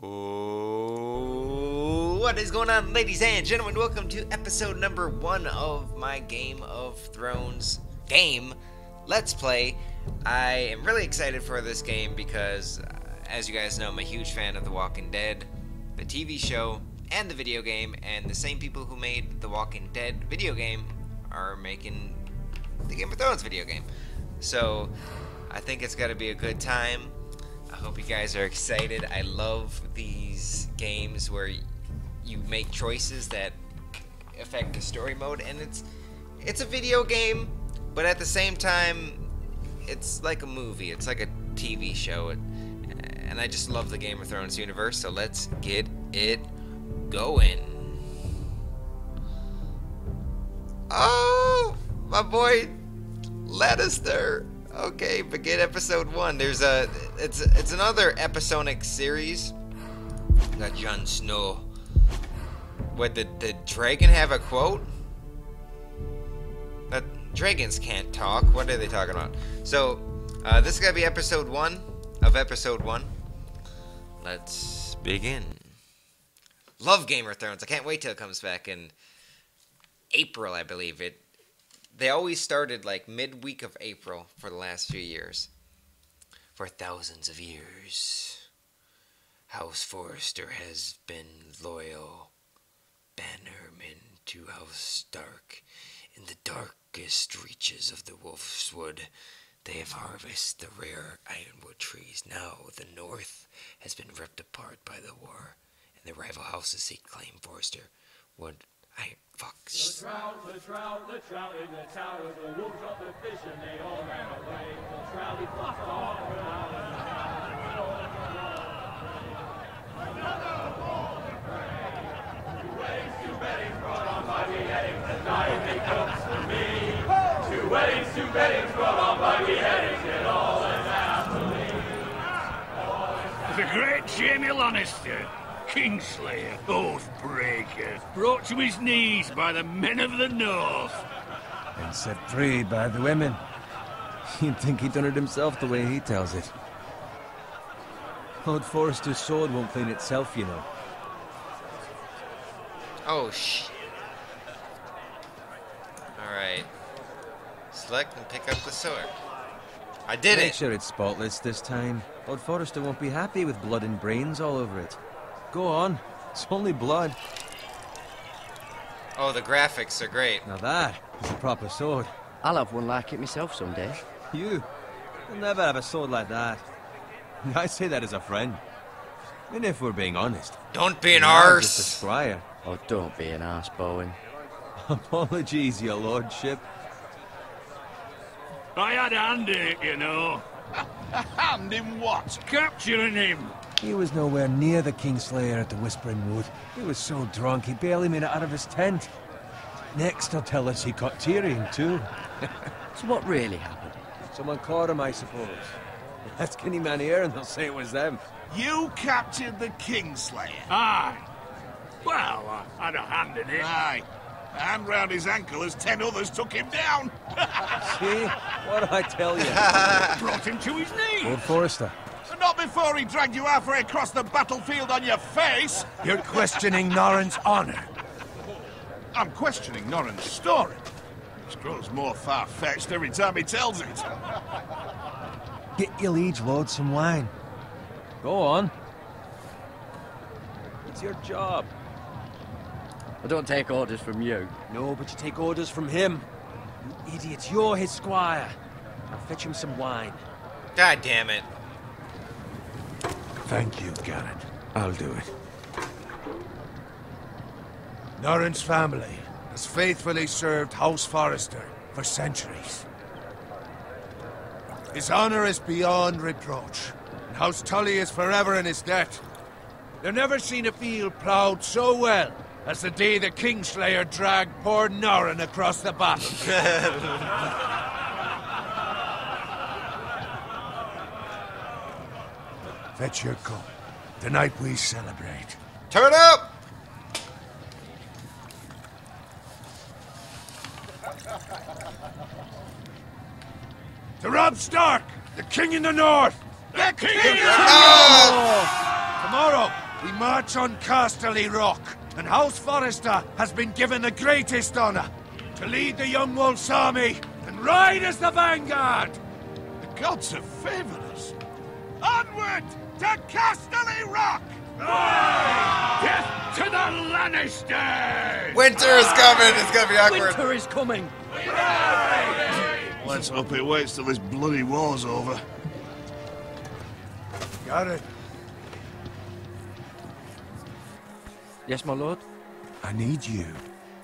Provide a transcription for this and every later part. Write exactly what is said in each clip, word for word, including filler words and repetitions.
Oh, what is going on, ladies and gentlemen? Welcome to episode number one of my Game of Thrones game Let's Play. I am really excited for this game because, uh, as you guys know, I'm a huge fan of The Walking Dead, the T V show, and the video game, and the same people who made The Walking Dead video game are making the Game of Thrones video game. So, I think it's going to be a good time. I hope you guys are excited. I love these games where you make choices that affect the story mode, and it's it's a video game, but at the same time, it's like a movie. It's like a T V show, and I just love the Game of Thrones universe, so let's get it going. Oh, my boy Lannister. Okay, begin episode one. There's a, it's it's another episodic series. Got Jon Snow. What, did the dragon have a quote? That dragons can't talk. What are they talking about? So, uh, this is gonna be episode one of episode one. Let's begin. Love Game of Thrones. I can't wait till it comes back in April, I believe it. They always started like midweek of April for the last few years. For thousands of years, House Forrester has been loyal bannermen to House Stark. In the darkest reaches of the Wolf's Wood, they have harvested the rare ironwood trees. Now the North has been ripped apart by the war, and the rival houses seek claim. Forrester would. I fuck. The trout, the trout, the trout in the tower, the wolf dropped the fish and they all ran away. The trout, he fucked off. Another ball to pray. Two weddings, two weddings brought on by beheadings, and dying they comes to me. Two weddings, two weddings brought on by beheadings, and all is happily. The great Jamie Lannister, Kingslayer, oath-breaker, brought to his knees by the men of the North. And set free by the women. You'd think he'd done it himself the way he tells it. Lord Forrester's sword won't clean itself, you know. Oh, shit. Alright. Select and pick up the sword. I did it! Make sure it's spotless this time. Lord Forrester won't be happy with blood and brains all over it. Go on. It's only blood. Oh, the graphics are great. Now that is a proper sword. I'll have one like it myself someday. You? You'll never have a sword like that. I say that as a friend. And if we're being honest... Don't be an arse! A squire. Oh, don't be an arse, Bowen. Apologies, your lordship. I had a hand in it, you know. A hand in what? Capturing him! He was nowhere near the Kingslayer at the Whispering Wood. He was so drunk he barely made it out of his tent. Next they'll tell us he caught Tyrion too. So what really happened? Someone caught him, I suppose. Ask any man here and they'll say it was them. You captured the Kingslayer? Aye. Well, I had a hand in it. Aye. A hand round his ankle as ten others took him down. See? What did I tell you? Brought him to his knees. Lord Forrester. Not before he dragged you halfway across the battlefield on your face! You're questioning Norren's honor. I'm questioning Norren's story. This grows more far-fetched every time he tells it. Get your liege lord some wine. Go on. It's your job. I don't take orders from you. No, but you take orders from him. You idiot, you're his squire. Now fetch him some wine. God damn it. Thank you, Gared. I'll do it. Norren's family has faithfully served House Forrester for centuries. His honor is beyond reproach, and House Tully is forever in his debt. They've never seen a field plowed so well as the day the Kingslayer dragged poor Norren across the battlefield. Fetch your cup. Tonight we celebrate. Turn up! To Robb Stark, the King in the North! The King in the North! Tomorrow, We march on Casterly Rock, and House Forrester has been given the greatest honor to lead the Young Wolf's army and ride as the vanguard! The gods have favored us. Onward to Casterly Rock! Aye. Death to the Lannisters! Winter is coming! It's gonna be awkward. Winter is coming! Let's hope it waits till this bloody war's over. Got it. Yes, my lord? I need you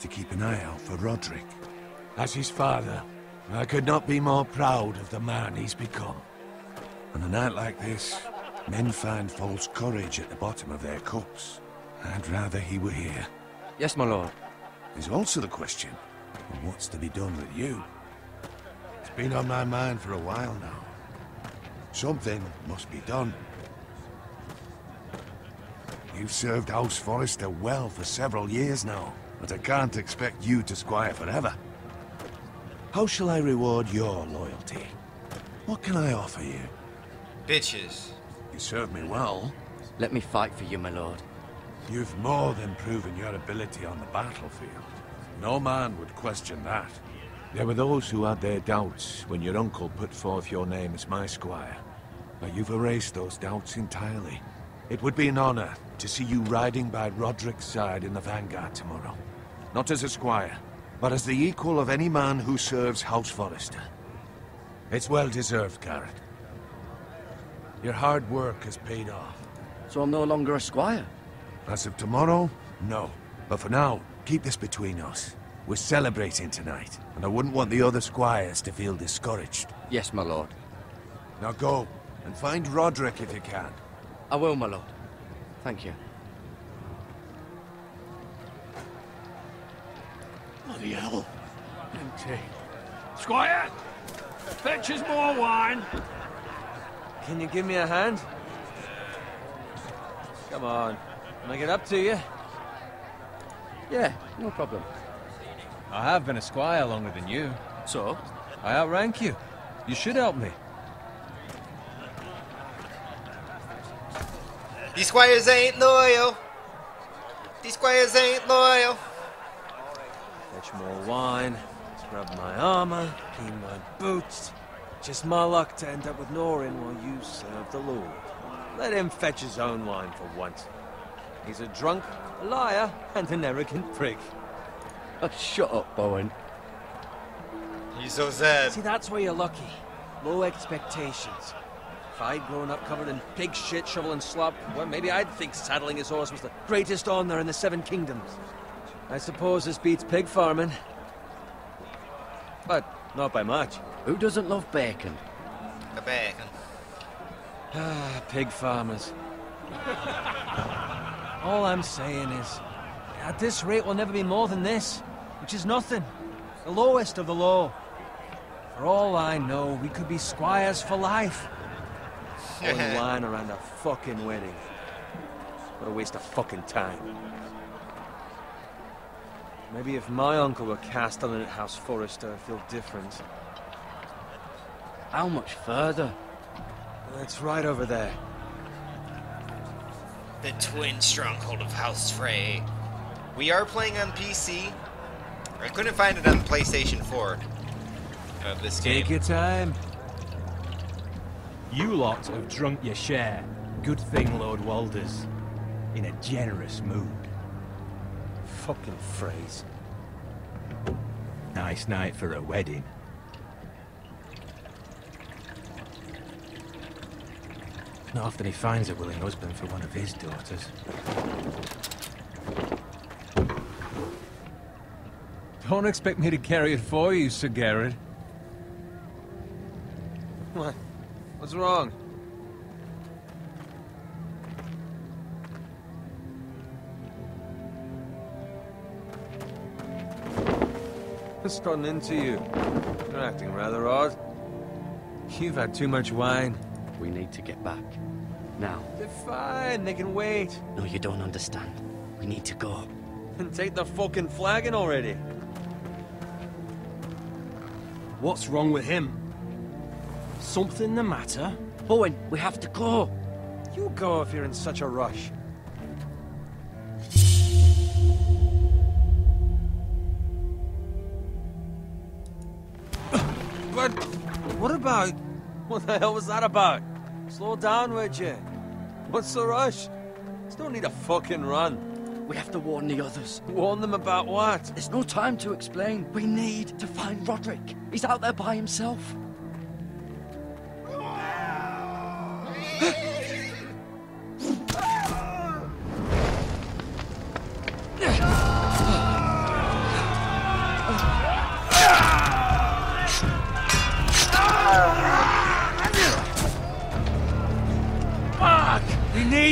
to keep an eye out for Roderick. As his father, I could not be more proud of the man he's become. On a night like this, men find false courage at the bottom of their cups. I'd rather he were here. Yes, my lord. There's also the question of what's to be done with you. It's been on my mind for a while now. Something must be done. You've served House Forrester well for several years now, but I can't expect you to squire forever. How shall I reward your loyalty? What can I offer you? Bitches. You served me well. Let me fight for you, my lord. You've more than proven your ability on the battlefield. No man would question that. There were those who had their doubts when your uncle put forth your name as my squire. But you've erased those doubts entirely. It would be an honor to see you riding by Roderick's side in the vanguard tomorrow. Not as a squire, but as the equal of any man who serves House Forrester. It's well deserved, Gared. Your hard work has paid off. So I'm no longer a squire? As of tomorrow, no. But for now, keep this between us. We're celebrating tonight, and I wouldn't want the other squires to feel discouraged. Yes, my lord. Now go, and find Roderick if you can. I will, my lord. Thank you. Bloody hell. Empty. Squire! Fetch us more wine! Can you give me a hand? Come on. Can I get up to you? Yeah, no problem. I have been a squire longer than you. So? I outrank you. You should help me. These squires ain't loyal. These squires ain't loyal. Fetch more wine, grab my armor, clean my boots. Just my luck to end up with Norren while you serve the Lord. Let him fetch his own wine for once. He's a drunk, a liar, and an arrogant prick. Oh, shut up, Bowen. He's so sad. See, that's where you're lucky. Low expectations. If I'd grown up covered in pig shit, shovel and slop, well, maybe I'd think saddling his horse was the greatest honor in the Seven Kingdoms. I suppose this beats pig farming. But not by much. Who doesn't love bacon? The bacon. Ah, pig farmers. All I'm saying is, at this rate we'll never be more than this, which is nothing. The lowest of the low. For all I know, we could be squires for life. One line around a fucking wedding. What a waste of fucking time. Maybe if my uncle were castellan at House Forrester, I'd feel different. How much further? It's right over there. The twin stronghold of House Frey. We are playing on P C. I couldn't find it on PlayStation four. Of this game. Take your time. You lot have drunk your share. Good thing Lord Walder's in a generous mood. Fucking phrase. Nice night for a wedding. Not often he finds a willing husband for one of his daughters. Don't expect me to carry it for you, Sir Gared. What? What's wrong? What's gotten into you? You're acting rather odd. You've had too much wine. We need to get back. Now. They're fine, they can wait. No, you don't understand. We need to go. Then take the fucking flagon already. What's wrong with him? Something the matter? Bowen, we have to go. You go if you're in such a rush. But what about? What the hell was that about? Slow down, would you? What's the rush? There's no need to fucking run. We have to warn the others. Warn them about what? There's no time to explain. We need to find Roderick. He's out there by himself.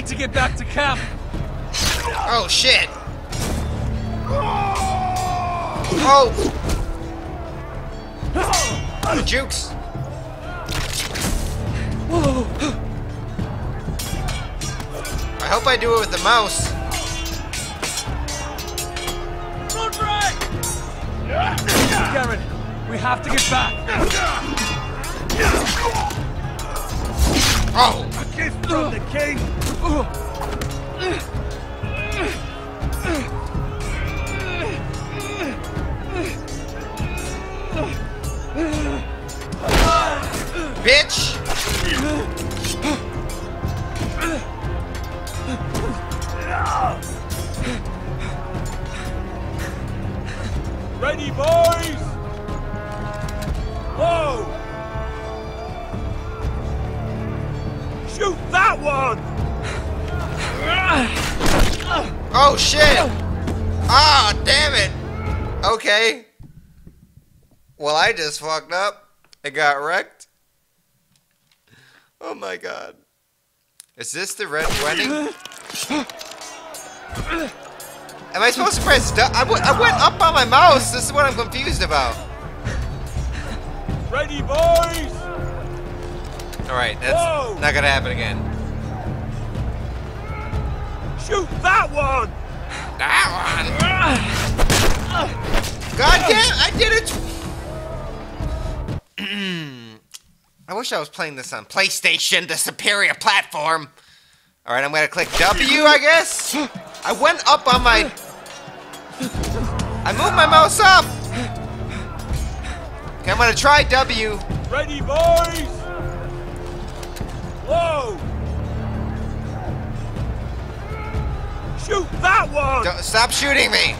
To get back to camp. Oh shit. Oh. Oh, Jukes. I hope I do it with the mouse. Don't try. Gared, we have to get back. Oh. A gift from the king. Bitch. Ready, boys. Whoa. Shoot that one. Oh shit! Ah, oh, damn it! Okay. Well, I just fucked up. It got wrecked. Oh my god. Is this the red wedding? Am I supposed to press du- I, w- I went up on my mouse! This is what I'm confused about. Ready, boys! Alright, that's Whoa. Not gonna happen again. Shoot that one! That one! God damn, I did it! I wish I was playing this on PlayStation, the superior platform. Alright, I'm gonna click W, I guess? I went up on my... I moved my mouse up! Okay, I'm gonna try W. Ready, boys! Whoa! Shoot that one! Don't, stop shooting me!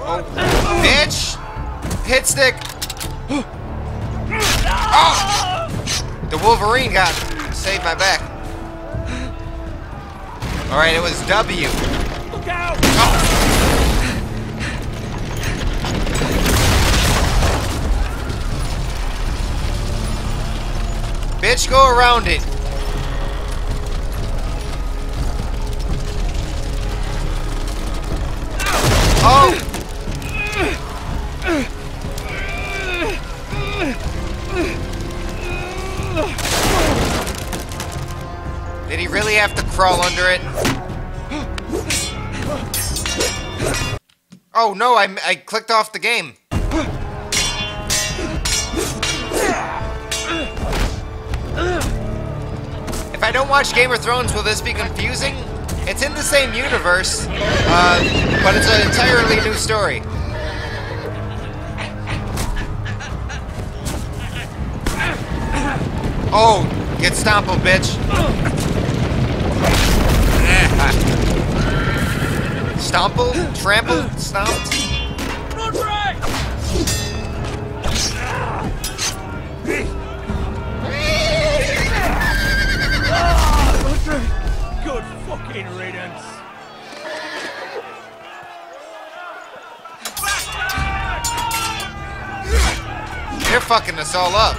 Oh, bitch! Hit stick! Oh! The Wolverine got saved my back. Alright, it was W. Look out! Oh. Bitch, go around it. Oh! Did he really have to crawl under it? Oh no, I, I clicked off the game. If I don't watch Game of Thrones, will this be confusing? It's in the same universe, uh, but it's an entirely new story. Oh, get stompled, bitch. Stompled? Trampled? Stomped? Good fucking riddance. They're fucking us all up.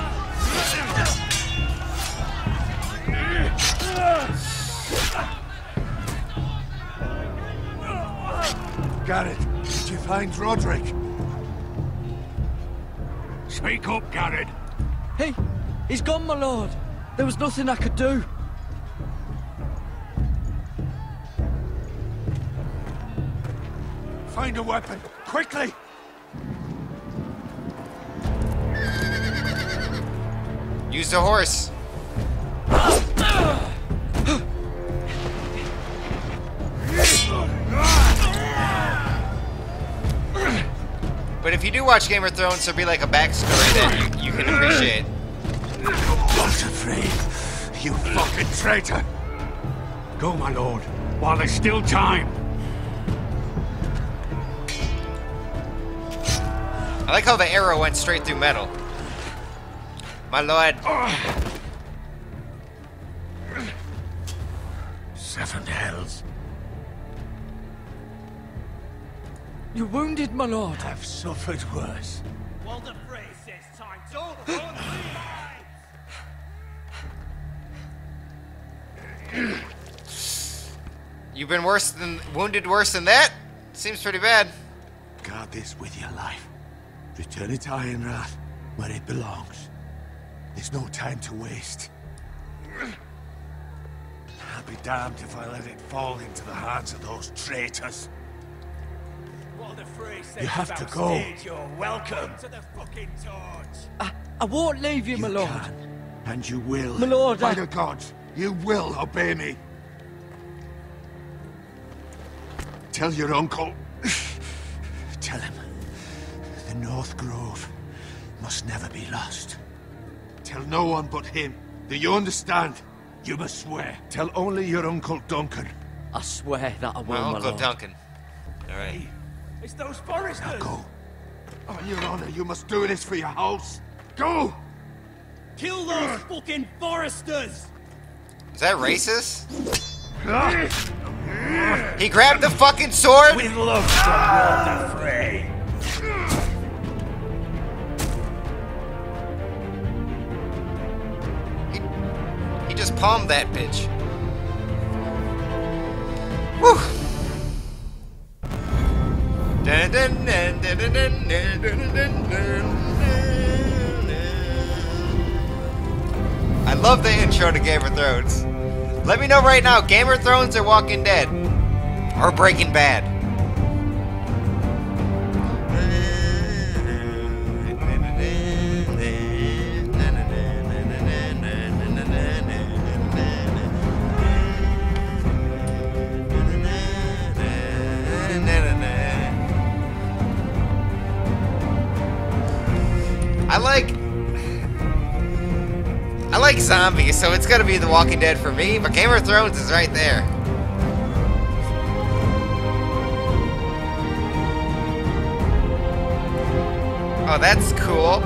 Gared, did you find Roderick? Speak up, Gared. Hey, he's gone, my lord. There was nothing I could do. Find a weapon, quickly! Use the horse. watched Game of Thrones, so be like a backstory that you, you can appreciate. Not afraid, you fucking traitor! Go, my lord, while there's still time. I like how the arrow went straight through metal. My lord. Seven hells. You're wounded, my lord. I've suffered worse. Well, the phrase says time's over. On you've been worse than wounded, worse than that. Seems pretty bad. Guard this with your life. Return it to Ironrath, where it belongs. There's no time to waste. I'll be damned if I let it fall into the hands of those traitors. Well, the phrase says you have to go. Stage, you're welcome to the fucking torch. I, I won't leave you, you my lord. Can, and you will. My lord, by I... the gods, you will obey me. Tell your uncle. Tell him. The North Grove must never be lost. Tell no one but him. Do you understand? You must swear. Tell only your Uncle Duncan. I swear that I will, my, my Uncle lord. Duncan. All right. It's those foresters. Now go. On your honor, you must do this for your house. Go. Kill those fucking foresters. Is that racist? He grabbed the fucking sword. We love the world afraid. Just palm that bitch. Woo! Dun, dun, dun, dun, dun, dun, dun, dun, dun, dun. I love the intro to Game of Thrones. Let me know right now, Game of Thrones or Walking Dead? Or Breaking Bad? Zombies, so it's gonna be The Walking Dead for me, but Game of Thrones is right there. Oh, that's cool.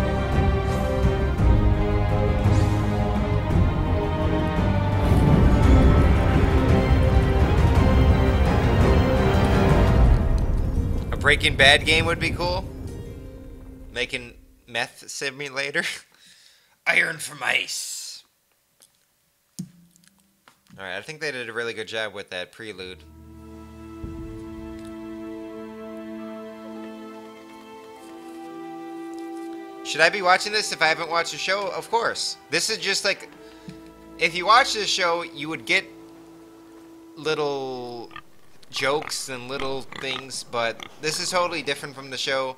A Breaking Bad game would be cool. Making meth simulator. Iron from Ice. Alright, I think they did a really good job with that prelude. Should I be watching this if I haven't watched the show? Of course. This is just like... If you watch this show, you would get little jokes and little things, but this is totally different from the show.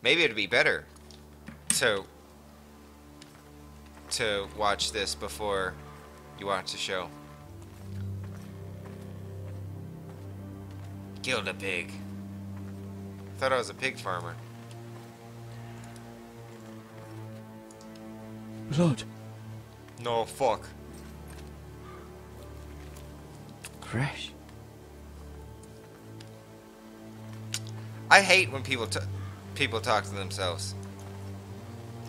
Maybe it'd be better to, to watch this before... You watch the show. Killed a pig. Thought I was a pig farmer. Lord. No, fuck. Crash. I hate when people t people talk to themselves.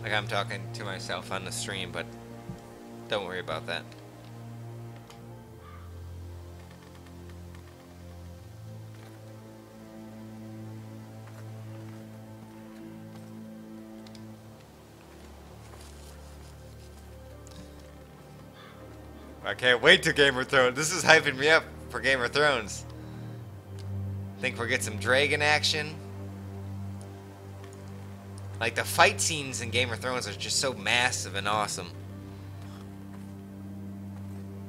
Like I'm talking to myself on the stream, but don't worry about that. I can't wait to Game of Thrones. This is hyping me up for Game of Thrones. Think we'll get some dragon action. Like the fight scenes in Game of Thrones are just so massive and awesome.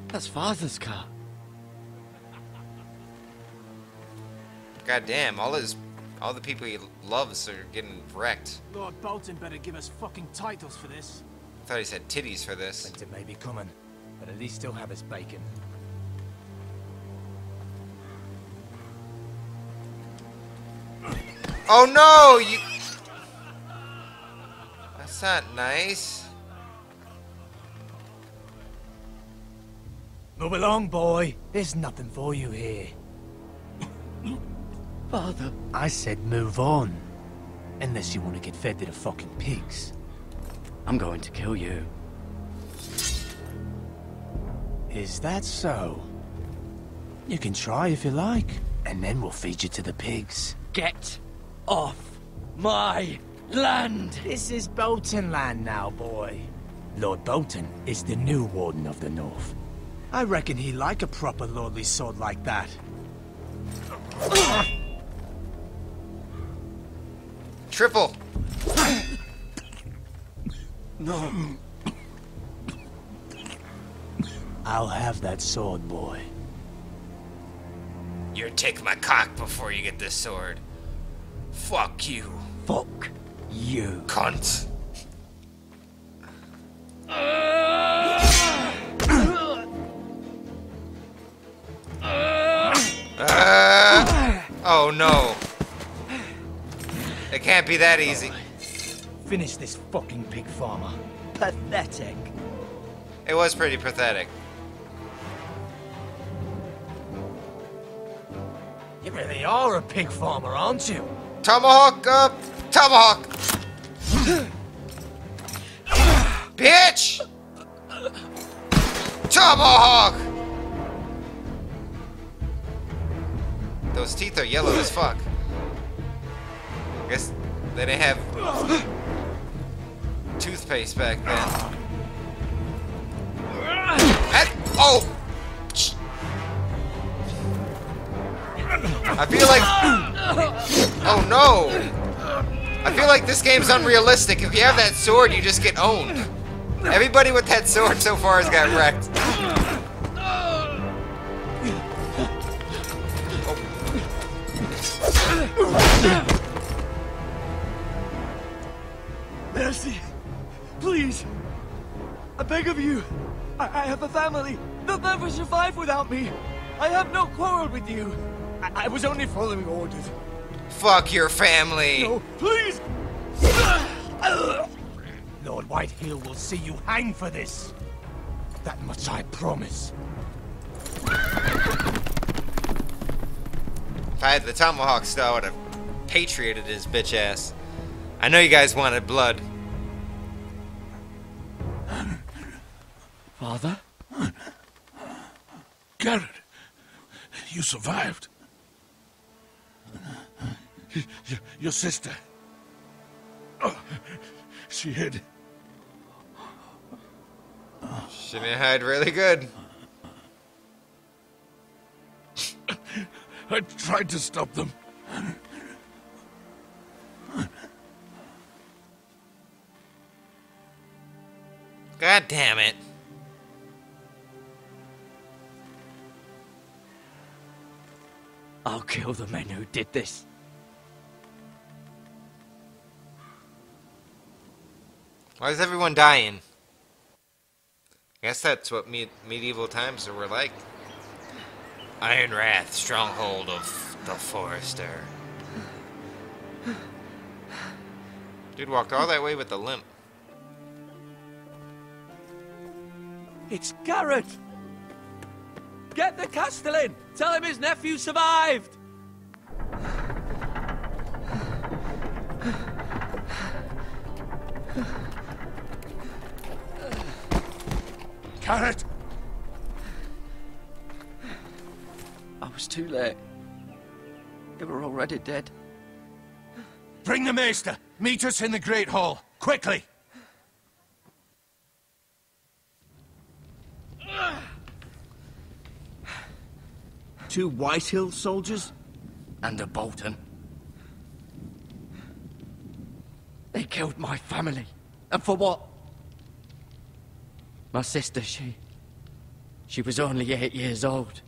That's Father's car. Goddamn! All his, all the people he loves are getting wrecked. Lord Bolton better give us fucking titles for this. I thought he said titties for this. It may be coming. But at least still have his bacon. Oh no! You That's not nice. Move along, boy. There's nothing for you here. Father. I said move on. Unless you want to get fed to the fucking pigs. I'm going to kill you. Is that so? You can try if you like. And then we'll feed you to the pigs. Get off my land! This is Bolton land now, boy. Lord Bolton is the new warden of the North. I reckon he like a proper lordly sword like that. Triple! No. I'll have that sword, boy. You're taking my cock before you get this sword. Fuck you. Fuck you. Cunt. Uh, oh no. It can't be that easy. Finish this fucking pig farmer. Pathetic. It was pretty pathetic. You really are a pig farmer, aren't you? Tomahawk up! Tomahawk! Bitch! Tomahawk! Those teeth are yellow as fuck. I guess they didn't have toothpaste back then. And, oh! I feel like... Oh no! I feel like this game's unrealistic. If you have that sword, you just get owned. Everybody with that sword so far has got wrecked. Oh. Mercy! Please! I beg of you! I, I have a family! They'll never survive without me! I have no quarrel with you! I, I was only following orders. Fuck your family! No, please! Lord Whitehill will see you hang for this! That much I promise. If I had the tomahawk star, I would have patrioted his bitch ass. I know you guys wanted blood. Father? Gared, you survived. Your, your sister. Oh, she hid. She didn't hide really good. I tried to stop them. God damn it. I'll kill the men who did this. Why is everyone dying? I guess that's what me medieval times were like. Ironrath, stronghold of the Forester. Dude walked all that way with a limp. It's Gared! Get the Castellan! Tell him his nephew survived! Gared! I was too late. They were already dead. Bring the Maester! Meet us in the Great Hall! Quickly! Two Whitehill soldiers? And a Bolton. They killed my family. And for what? My sister, she... She was only eight years old.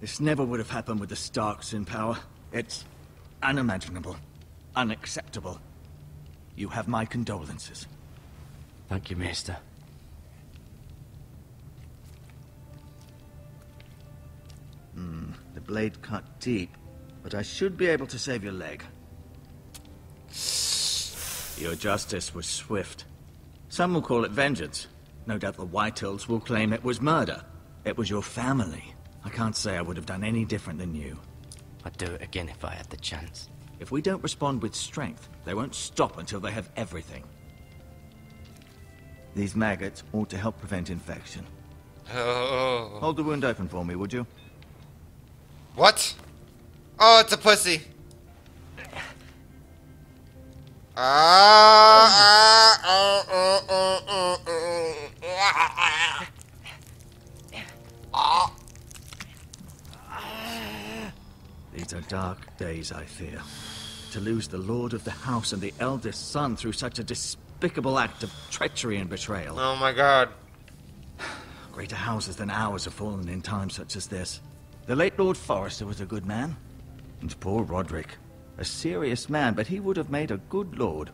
This never would have happened with the Starks in power. It's unimaginable. Unacceptable. You have my condolences. Thank you, Maester. Hmm, the blade cut deep, but I should be able to save your leg. Your justice was swift. Some will call it vengeance. No doubt the Whitehills will claim it was murder. It was your family. I can't say I would have done any different than you. I'd do it again if I had the chance. If we don't respond with strength, they won't stop until they have everything. These maggots ought to help prevent infection. Oh. Hold the wound open for me, would you? What? Oh, it's a pussy. Ah! Ah! Oh! Oh! Oh! Oh! Ah! Ah! These are dark days, I fear. To lose the Lord of the House and the eldest son through such a despicable act of treachery and betrayal. Oh my God. Greater houses than ours have fallen in times such as this. The late Lord Forrester was a good man. And poor Roderick. A serious man, but he would have made a good lord.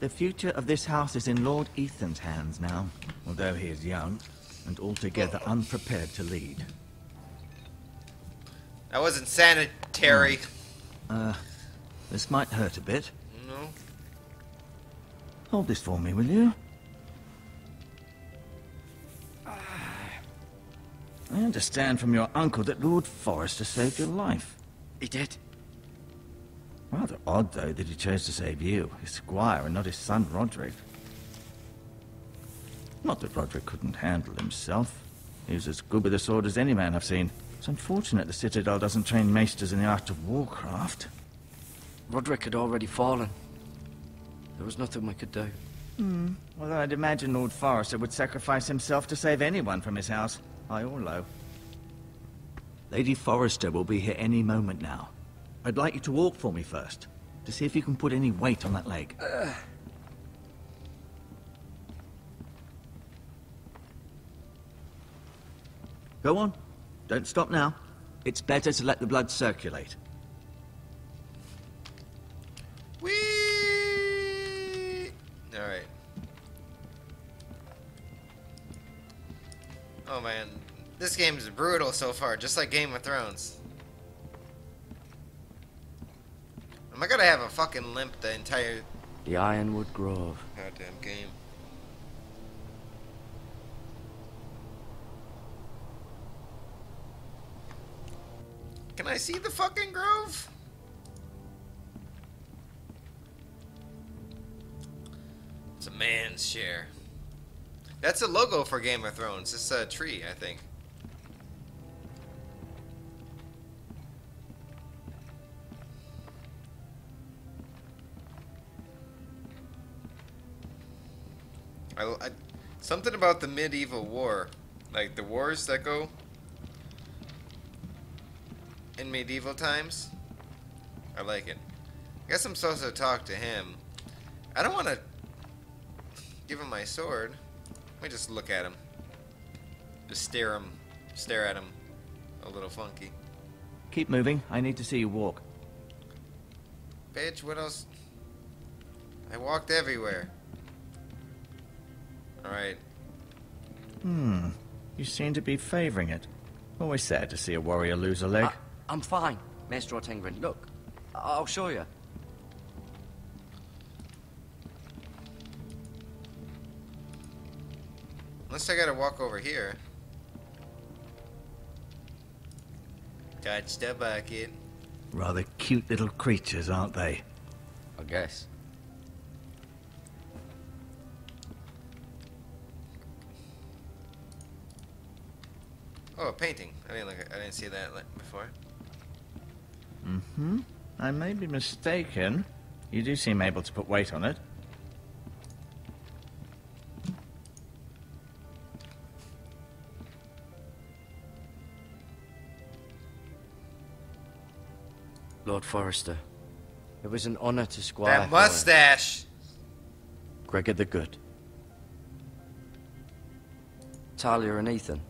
The future of this house is in Lord Ethan's hands now, although he is young and altogether unprepared to lead. That wasn't sanitary. Uh, this might hurt a bit. No. Hold this for me, will you? I understand from your uncle that Lord Forrester saved your life. He did. Rather odd, though, that he chose to save you, his squire, and not his son, Roderick. Not that Roderick couldn't handle himself. He was as good with a sword as any man I've seen. It's unfortunate the Citadel doesn't train maesters in the art of warcraft. Roderick had already fallen. There was nothing we could do. Hmm. Although I'd imagine Lord Forrester would sacrifice himself to save anyone from his house, high or low. Lady Forrester will be here any moment now. I'd like you to walk for me first, to see if you can put any weight on that leg. Uh. Go on. Don't stop now. It's better to let the blood circulate. Whee! All right. Oh man, this game's brutal so far, just like Game of Thrones. Am I gonna have a fucking limp the entire... The Ironwood Grove. Goddamn game. Can I see the fucking grove? It's a man's share. That's the logo for Game of Thrones. It's a tree, I think. I, I, something about the medieval war, like the wars that go in medieval times. I like it. I guess I'm supposed to talk to him. I don't want to give him my sword. Let me just look at him. Just stare him, stare at him. A little funky. Keep moving. I need to see you walk. Bitch, what else? I walked everywhere. Alright. Hmm. You seem to be favoring it. Always sad to see a warrior lose a leg. I, I'm fine, Maester Ortengryn. Look, I'll show you. Unless I gotta walk over here. Touch the bucket. Rather cute little creatures, aren't they? I guess. Oh, a painting. I didn't look at, I didn't see that before. Mm-hmm. I may be mistaken. You do seem able to put weight on it. Lord Forrester, it was an honor to Squire... That mustache! Gregor the Good. Talia and Ethan.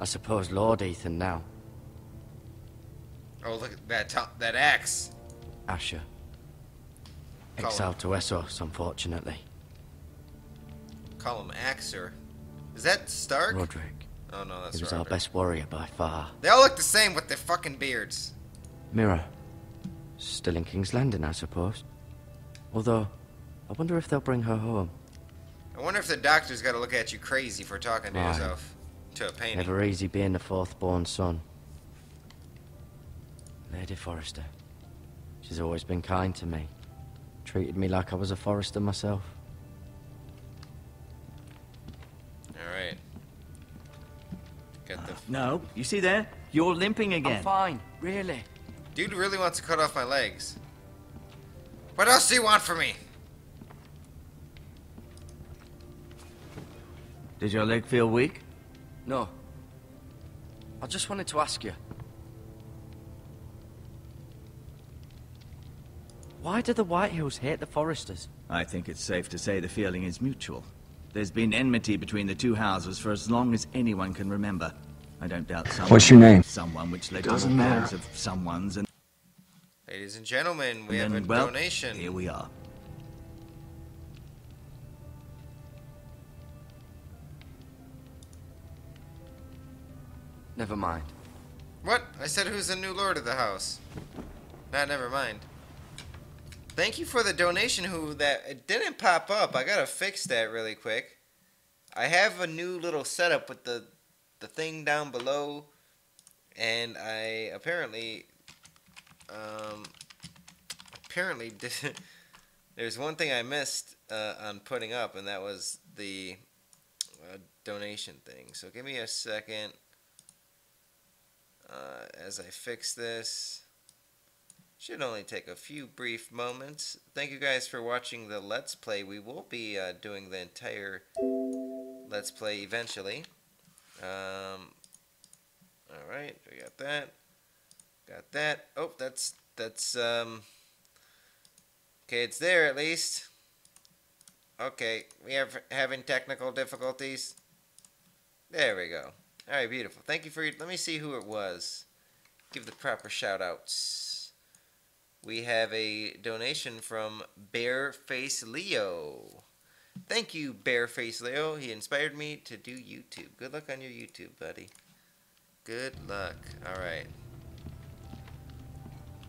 I suppose Lord Ethan now. Oh, look at that top, that axe. Asher. Exiled to Essos, unfortunately. Call him Axer. Is that Stark? Roderick. Oh no, that's He was Roderick. Our best warrior by far. They all look the same with their fucking beards. Mira. Still in King's Landing, I suppose. Although, wonder if they'll bring her home. I wonder if the doctor's got to look at you crazy for talking to right. yourself to a painting. Never easy being the fourth-born son. Lady Forrester. She's always been kind to me. Treated me like I was a Forrester myself. Alright. Got the... Uh, no, you see there? You're limping again. I'm fine, really. Dude really wants to cut off my legs. What else do you want from me? Did your leg feel weak? No. I just wanted to ask you. Why do the White Hills hate the Foresters? I think it's safe to say the feeling is mutual. There's been enmity between the two houses for as long as anyone can remember. I don't doubt someone. What's your name? Someone which led to the hands of someone's and... Ladies and gentlemen, we and have a well, donation. Here we are. Never mind. What? I said who's the new lord of the house. Nah, never mind. Thank you for the donation, who that it didn't pop up. I gotta fix that really quick. I have a new little setup with the the thing down below, and I apparently um apparently did, there's one thing I missed uh, on putting up, and that was the uh, donation thing. So give me a second uh, as I fix this. Should only take a few brief moments. Thank you guys for watching the Let's Play. We will be uh, doing the entire Let's Play eventually. Um, Alright, we got that. Got that. Oh, that's... that's um, okay, it's there at least. Okay, we have having technical difficulties. There we go. Alright, beautiful. Thank you for... Let me see who it was. Give the proper shout-outs. We have a donation from Bareface Leo. Thank you, Bareface Leo. He inspired me to do YouTube. Good luck on your YouTube, buddy. Good luck. All right.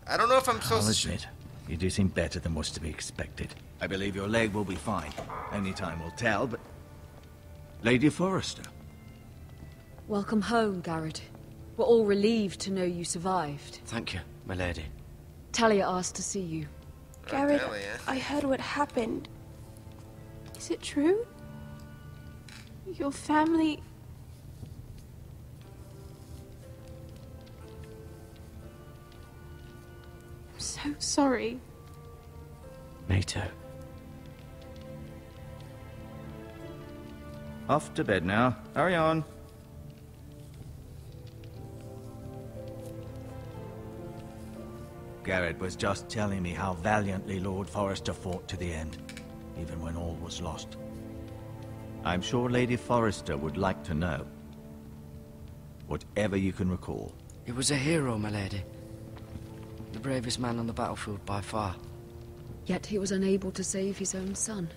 I don't know if I'm supposed to... I'll admit, you do seem better than was to be expected. I believe your leg will be fine. Any time will tell, but... Lady Forrester. Welcome home, Gared. We're all relieved to know you survived. Thank you, my lady. Talia asked to see you. Oh, Gared, I heard what happened. Is it true? Your family... I'm so sorry. Me too. Off to bed now. Hurry on. Gared was just telling me how valiantly Lord Forrester fought to the end, even when all was lost. I'm sure Lady Forrester would like to know. Whatever you can recall. He was a hero, my lady. The bravest man on the battlefield by far. Yet he was unable to save his own son.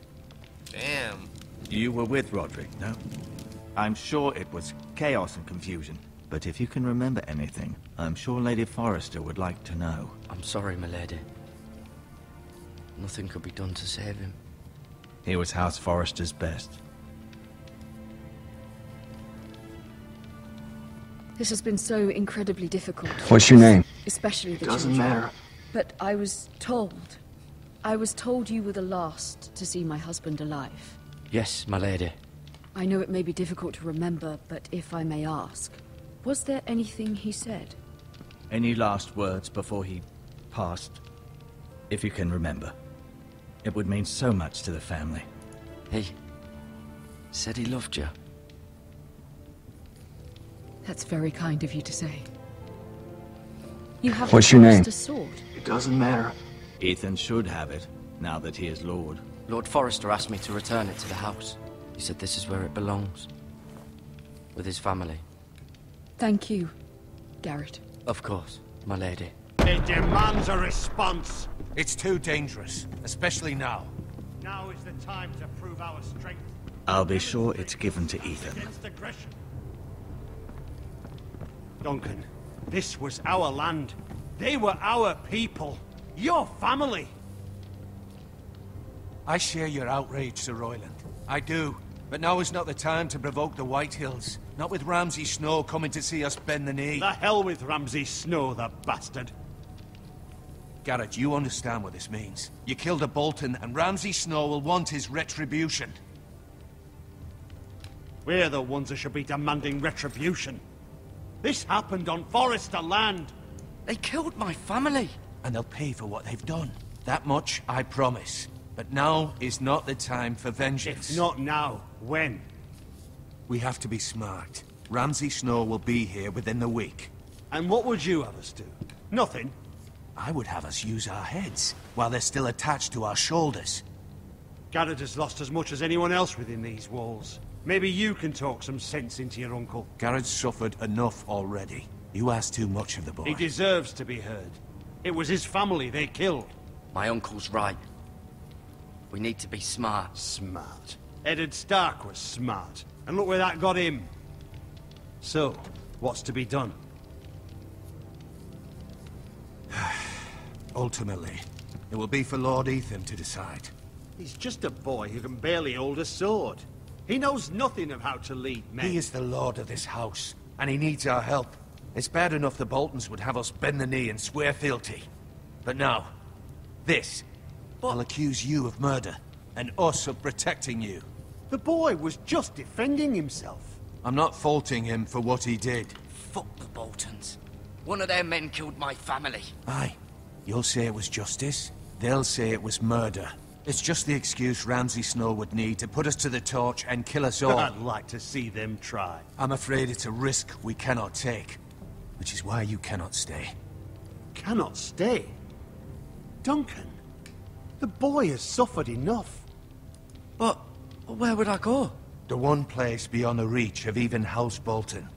Damn. You were with Roderick, no? I'm sure it was chaos and confusion. But if you can remember anything, I'm sure Lady Forrester would like to know. I'm sorry, my lady. Nothing could be done to save him. He was House Forrester's best. This has been so incredibly difficult. What's your name? Especially the children. It doesn't matter. But I was told. I was told you were the last to see my husband alive. Yes, my lady. I know it may be difficult to remember, but if I may ask... Was there anything he said? Any last words before he passed, if you can remember? It would mean so much to the family. He said he loved you. That's very kind of you to say. You have What's your name? A sword. It doesn't matter. Ethan should have it, now that he is Lord. Lord Forrester asked me to return it to the house. He said this is where it belongs. With his family. Thank you, Gared. Of course, my lady. It demands a response. It's too dangerous, especially now. Now is the time to prove our strength. I'll be sure it's given to Ethan. Duncan, this was our land. They were our people. Your family. I share your outrage, Ser Royland. I do. But now is not the time to provoke the White Hills. Not with Ramsay Snow coming to see us bend the knee. The hell with Ramsay Snow, the bastard! Gared, you understand what this means. You killed a Bolton, and Ramsay Snow will want his retribution. We're the ones that should be demanding retribution. This happened on Forrester land. They killed my family. And they'll pay for what they've done. That much I promise. But now is not the time for vengeance. It's not now. When? We have to be smart. Ramsay Snow will be here within the week. And what would you have us do? Nothing. I would have us use our heads while they're still attached to our shoulders. Gared has lost as much as anyone else within these walls. Maybe you can talk some sense into your uncle. Gared's suffered enough already. You asked too much of the boy. He deserves to be heard. It was his family they killed. My uncle's right. We need to be smart. Smart. Eddard Stark was smart. And look where that got him. So, what's to be done? Ultimately, it will be for Lord Ethan to decide. He's just a boy who can barely hold a sword. He knows nothing of how to lead men. He is the lord of this house, and he needs our help. It's bad enough the Boltons would have us bend the knee and swear fealty. But now, this. But I'll accuse you of murder, and us of protecting you. The boy was just defending himself. I'm not faulting him for what he did. Fuck the Boltons. One of their men killed my family. Aye. You'll say it was justice, they'll say it was murder. It's just the excuse Ramsay Snow would need to put us to the torch and kill us all. I'd like to see them try. I'm afraid it's a risk we cannot take, which is why you cannot stay. Cannot stay? Duncan, the boy has suffered enough. But where would I go? The one place beyond the reach of even House Bolton.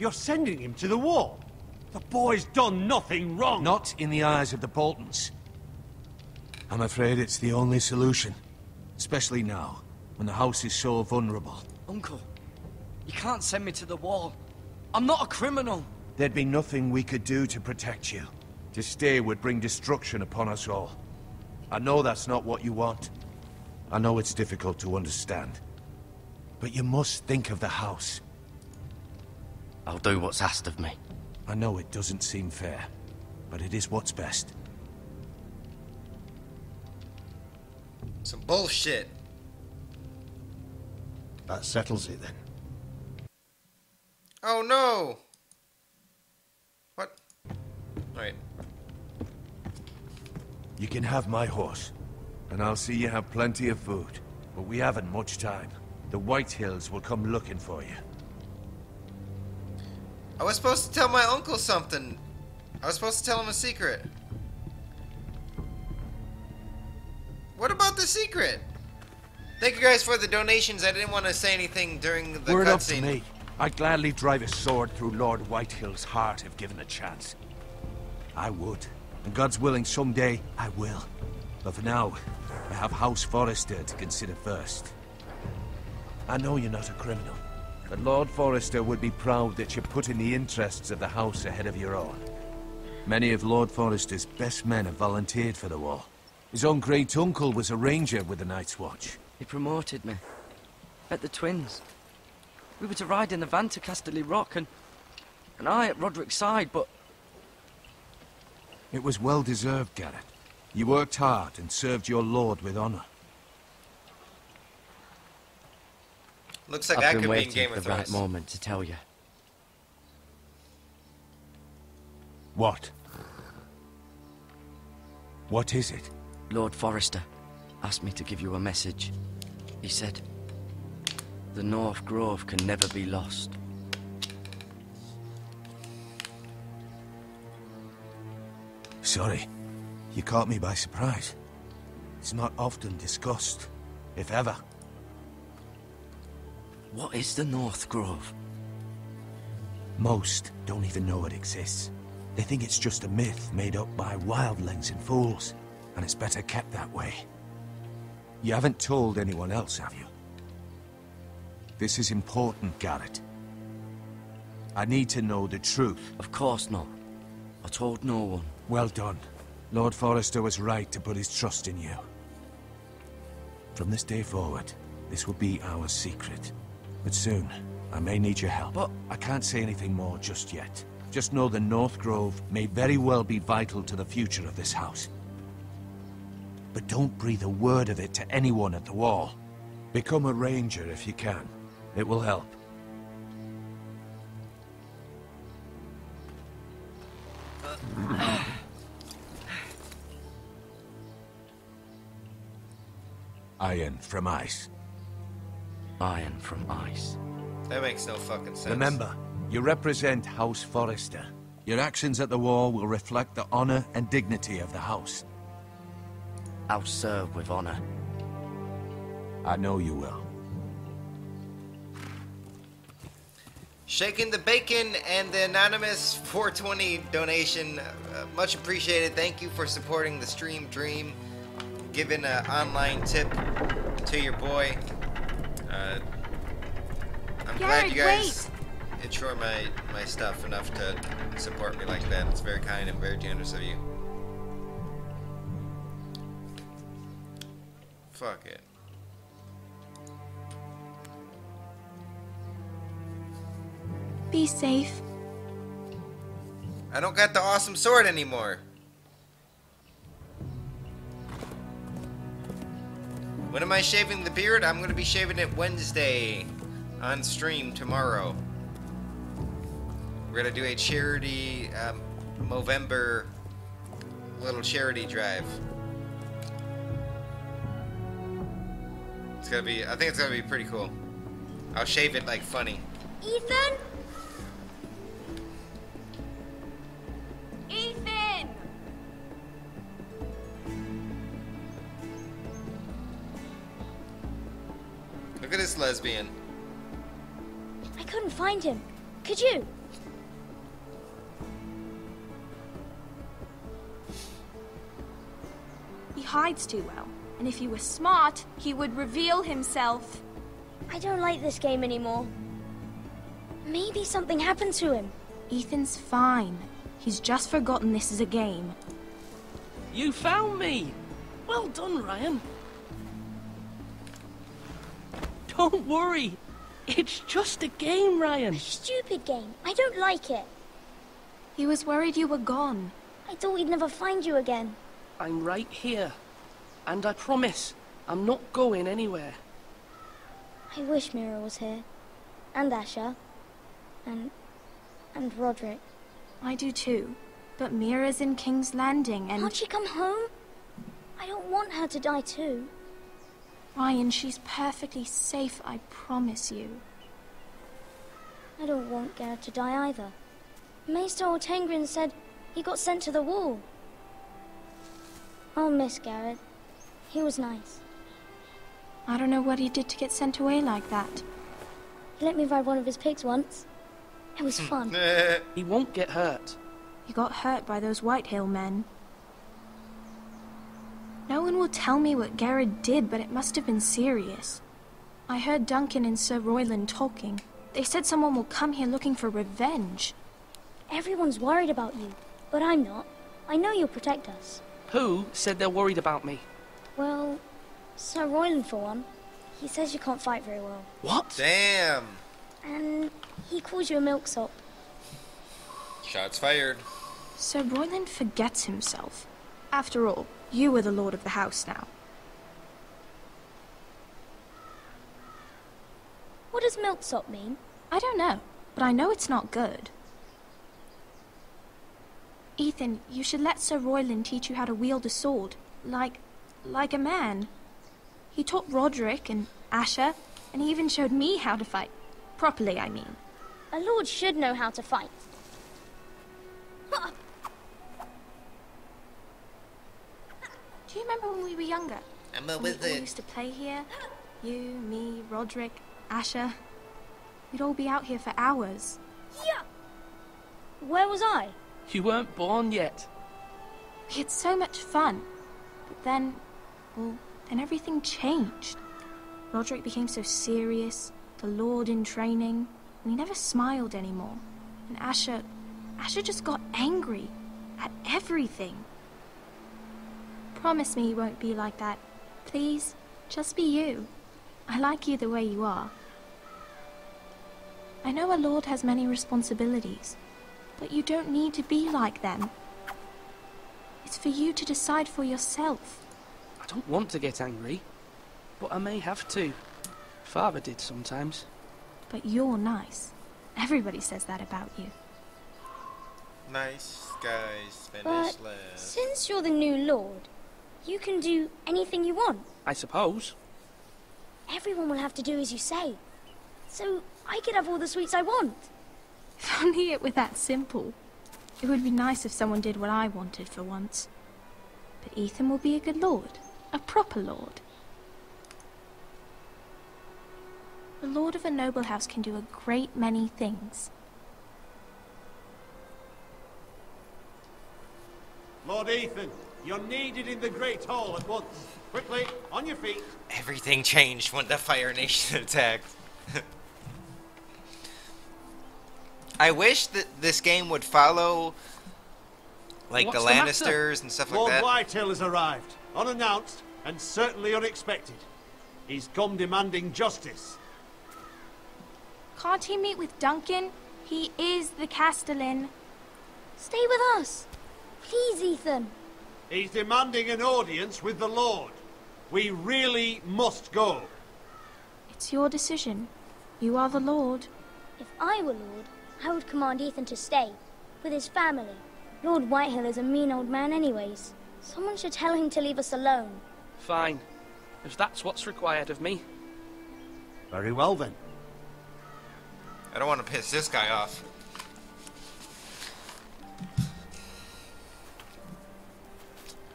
You're sending him to the war? The boy's done nothing wrong. Not in the eyes of the Boltons. I'm afraid it's the only solution. Especially now, when the house is so vulnerable. Uncle, you can't send me to the wall. I'm not a criminal. There'd be nothing we could do to protect you. To stay would bring destruction upon us all. I know that's not what you want. I know it's difficult to understand. But you must think of the house. I'll do what's asked of me. I know it doesn't seem fair, but it is what's best. Some bullshit. That settles it then. Oh no! What? Alright. You can have my horse, and I'll see you have plenty of food. But we haven't much time. The White Hills will come looking for you. I was supposed to tell my uncle something. I was supposed to tell him a secret. What about the secret? Thank you guys for the donations. I didn't want to say anything during the cutscene. Word up to me. I'd gladly drive a sword through Lord Whitehill's heart if given a chance. I would. And God's willing, someday, I will. But for now, I have House Forrester to consider first. I know you're not a criminal, but Lord Forrester would be proud that you're putting the interests of the house ahead of your own. Many of Lord Forrester's best men have volunteered for the war. His own great uncle was a ranger with the Night's Watch. He promoted me. Met the twins. We were to ride in the van to Casterly Rock and... and I at Roderick's side, but... It was well deserved, Gared. You worked hard and served your lord with honour. Looks like I could be in Game of Thrones. I've been waiting for the right moment to tell you. What? What is it? Lord Forrester asked me to give you a message. He said, the North Grove can never be lost. Sorry, you caught me by surprise. It's not often discussed, if ever. What is the North Grove? Most don't even know it exists. They think it's just a myth made up by wildlings and fools. And it's better kept that way. You haven't told anyone else, have you? This is important, Gared. I need to know the truth. Of course not. I told no one. Well done. Lord Forrester was right to put his trust in you. From this day forward, this will be our secret. But soon, I may need your help. But I can't say anything more just yet. Just know the North Grove may very well be vital to the future of this house. But don't breathe a word of it to anyone at the Wall. Become a ranger if you can. It will help. Iron from Ice. Iron from Ice. That makes no fucking sense. Remember, you represent House Forrester. Your actions at the Wall will reflect the honor and dignity of the house. I'll serve with honor. I know you will. Shaking the bacon and the anonymous four twenty donation. Uh, much appreciated. Thank you for supporting the stream dream. Giving an online tip to your boy. Uh, I'm Gared, glad you guys wait. enjoy my, my stuff enough to support me like that. It's very kind and very generous of you. Fuck it. Be safe. I don't got the awesome sword anymore. When am I shaving the beard? I'm gonna be shaving it Wednesday on stream tomorrow. We're gonna do a charity um, Movember little charity drive. It's gonna be, I think it's gonna be pretty cool. I'll shave it like funny. Ethan? Ethan! Look at this lesbian. I couldn't find him. Could you? He hides too well. And if he was smart, he would reveal himself. I don't like this game anymore. Maybe something happened to him. Ethan's fine. He's just forgotten this is a game. You found me! Well done, Ryan. Don't worry. It's just a game, Ryan. A stupid game. I don't like it. He was worried you were gone. I thought we'd never find you again. I'm right here. And I promise, I'm not going anywhere. I wish Mira was here. And Asher. And... and Roderick. I do too. But Mira's in King's Landing and... Can't she come home? I don't want her to die too. Ryan, she's perfectly safe, I promise you. I don't want Gared to die either. Maester Ortengryn said he got sent to the Wall. I'll miss Gared. He was nice. I don't know what he did to get sent away like that. He let me ride one of his pigs once. It was fun. He won't get hurt. He got hurt by those Whitehill men. No one will tell me what Gared did, but it must have been serious. I heard Duncan and Ser Royland talking. They said someone will come here looking for revenge. Everyone's worried about you, but I'm not. I know you'll protect us. Who said they're worried about me? Well, Ser Royland for one. He says you can't fight very well. What? Damn! And he calls you a milksop. Shots fired. Ser Royland forgets himself. After all, you are the lord of the house now. What does milksop mean? I don't know, but I know it's not good. Ethan, you should let Ser Royland teach you how to wield a sword, like... like a man. He taught Roderick and Asher, and he even showed me how to fight. Properly, I mean. A lord should know how to fight. Do you remember when we were younger? I'm a wizard. We used to play here. You, me, Roderick, Asher. We'd all be out here for hours. Yeah. Where was I? You weren't born yet. We had so much fun. But then, well, then everything changed. Roderick became so serious, the lord in training, and he never smiled anymore. And Asher, Asher just got angry at everything. Promise me you won't be like that. Please, Just be you. I like you the way you are. I know a lord has many responsibilities, but you don't need to be like them. It's for you to decide for yourself. I don't want to get angry, but I may have to. Father did sometimes. But you're nice. Everybody says that about you. Nice guys, but since you're the new lord, you can do anything you want. I suppose. Everyone will have to do as you say. So I could have all the sweets I want. If only it were that simple. It would be nice if someone did what I wanted for once. But Ethan will be a good lord. A proper lord. The lord of a noble house can do a great many things. Lord Ethan, you're needed in the Great Hall at once. Quickly, on your feet. Everything changed when the Fire Nation attacked. I wish that this game would follow, like, What's the Lannisters the and stuff Lord like that. Lord Whitehall has arrived, unannounced and certainly unexpected. He's come demanding justice. Can't he meet with Duncan? He is the Castellan. Stay with us. Please, Ethan. He's demanding an audience with the Lord. We really must go. It's your decision. You are the Lord. If I were Lord, I would command Ethan to stay, with his family. Lord Whitehill is a mean old man anyways. Someone should tell him to leave us alone. Fine, if that's what's required of me. Very well then. I don't want to piss this guy off.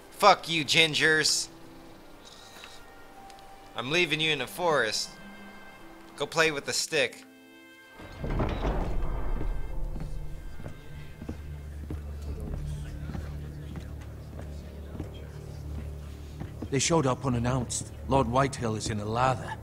Fuck you, gingers. I'm leaving you in the forest. Go play with the stick. They showed up unannounced. Lord Whitehill is in a lather.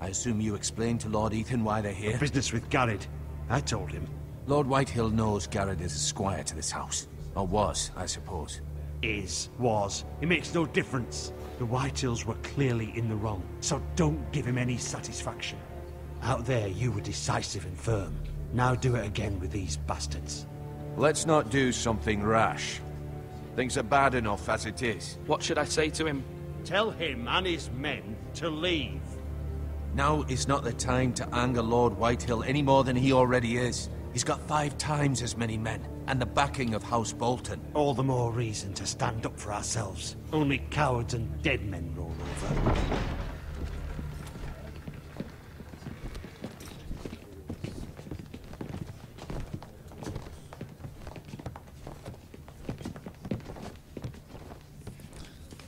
I assume you explained to Lord Ethan why they're here? The business with Gared. I told him. Lord Whitehill knows Gared is a squire to this house. Or was, I suppose. Is. Was. It makes no difference. The Whitehills were clearly in the wrong, so don't give him any satisfaction. Out there, you were decisive and firm. Now do it again with these bastards. Let's not do something rash. Things are bad enough as it is. What should I say to him? Tell him and his men to leave. Now is not the time to anger Lord Whitehill any more than he already is. He's got five times as many men, and the backing of House Bolton. All the more reason to stand up for ourselves. Only cowards and dead men roll over.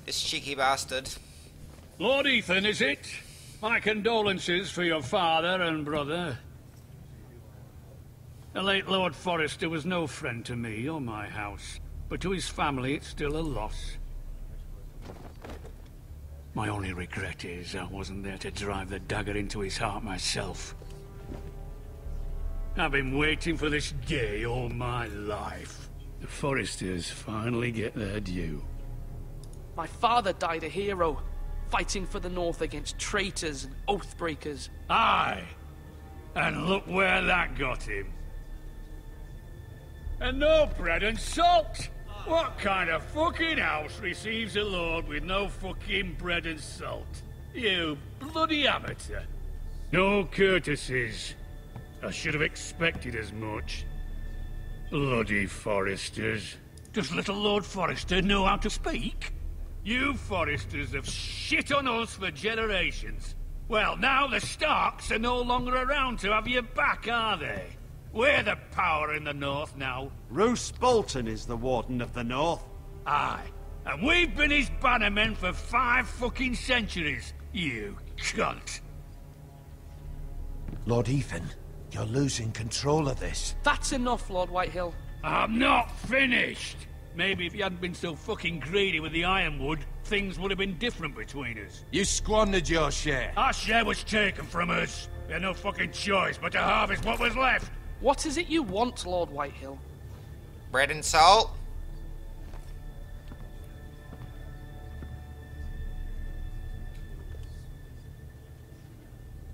This cheeky bastard. Lord Ethan, is it? My condolences for your father and brother. The late Lord Forrester was no friend to me or my house, but to his family it's still a loss. My only regret is I wasn't there to drive the dagger into his heart myself. I've been waiting for this day all my life. The Forresters finally get their due. My father died a hero, fighting for the North against traitors and oath-breakers. Aye, and look where that got him. And no bread and salt! What kind of fucking house receives a lord with no fucking bread and salt? You bloody amateur. No courtesies. I should have expected as much. Bloody Forresters. Does little Lord Forrester know how to speak? You Forresters have shit on us for generations. Well, now the Starks are no longer around to have your back, are they? We're the power in the North now. Roose Bolton is the Warden of the North. Aye, and we've been his bannermen for five fucking centuries, you cunt. Lord Ethan, you're losing control of this. That's enough, Lord Whitehill. I'm not finished. Maybe if you hadn't been so fucking greedy with the Ironwood, things would have been different between us. You squandered your share. Our share was taken from us. We had no fucking choice but to harvest what was left. What is it you want, Lord Whitehill? Bread and salt?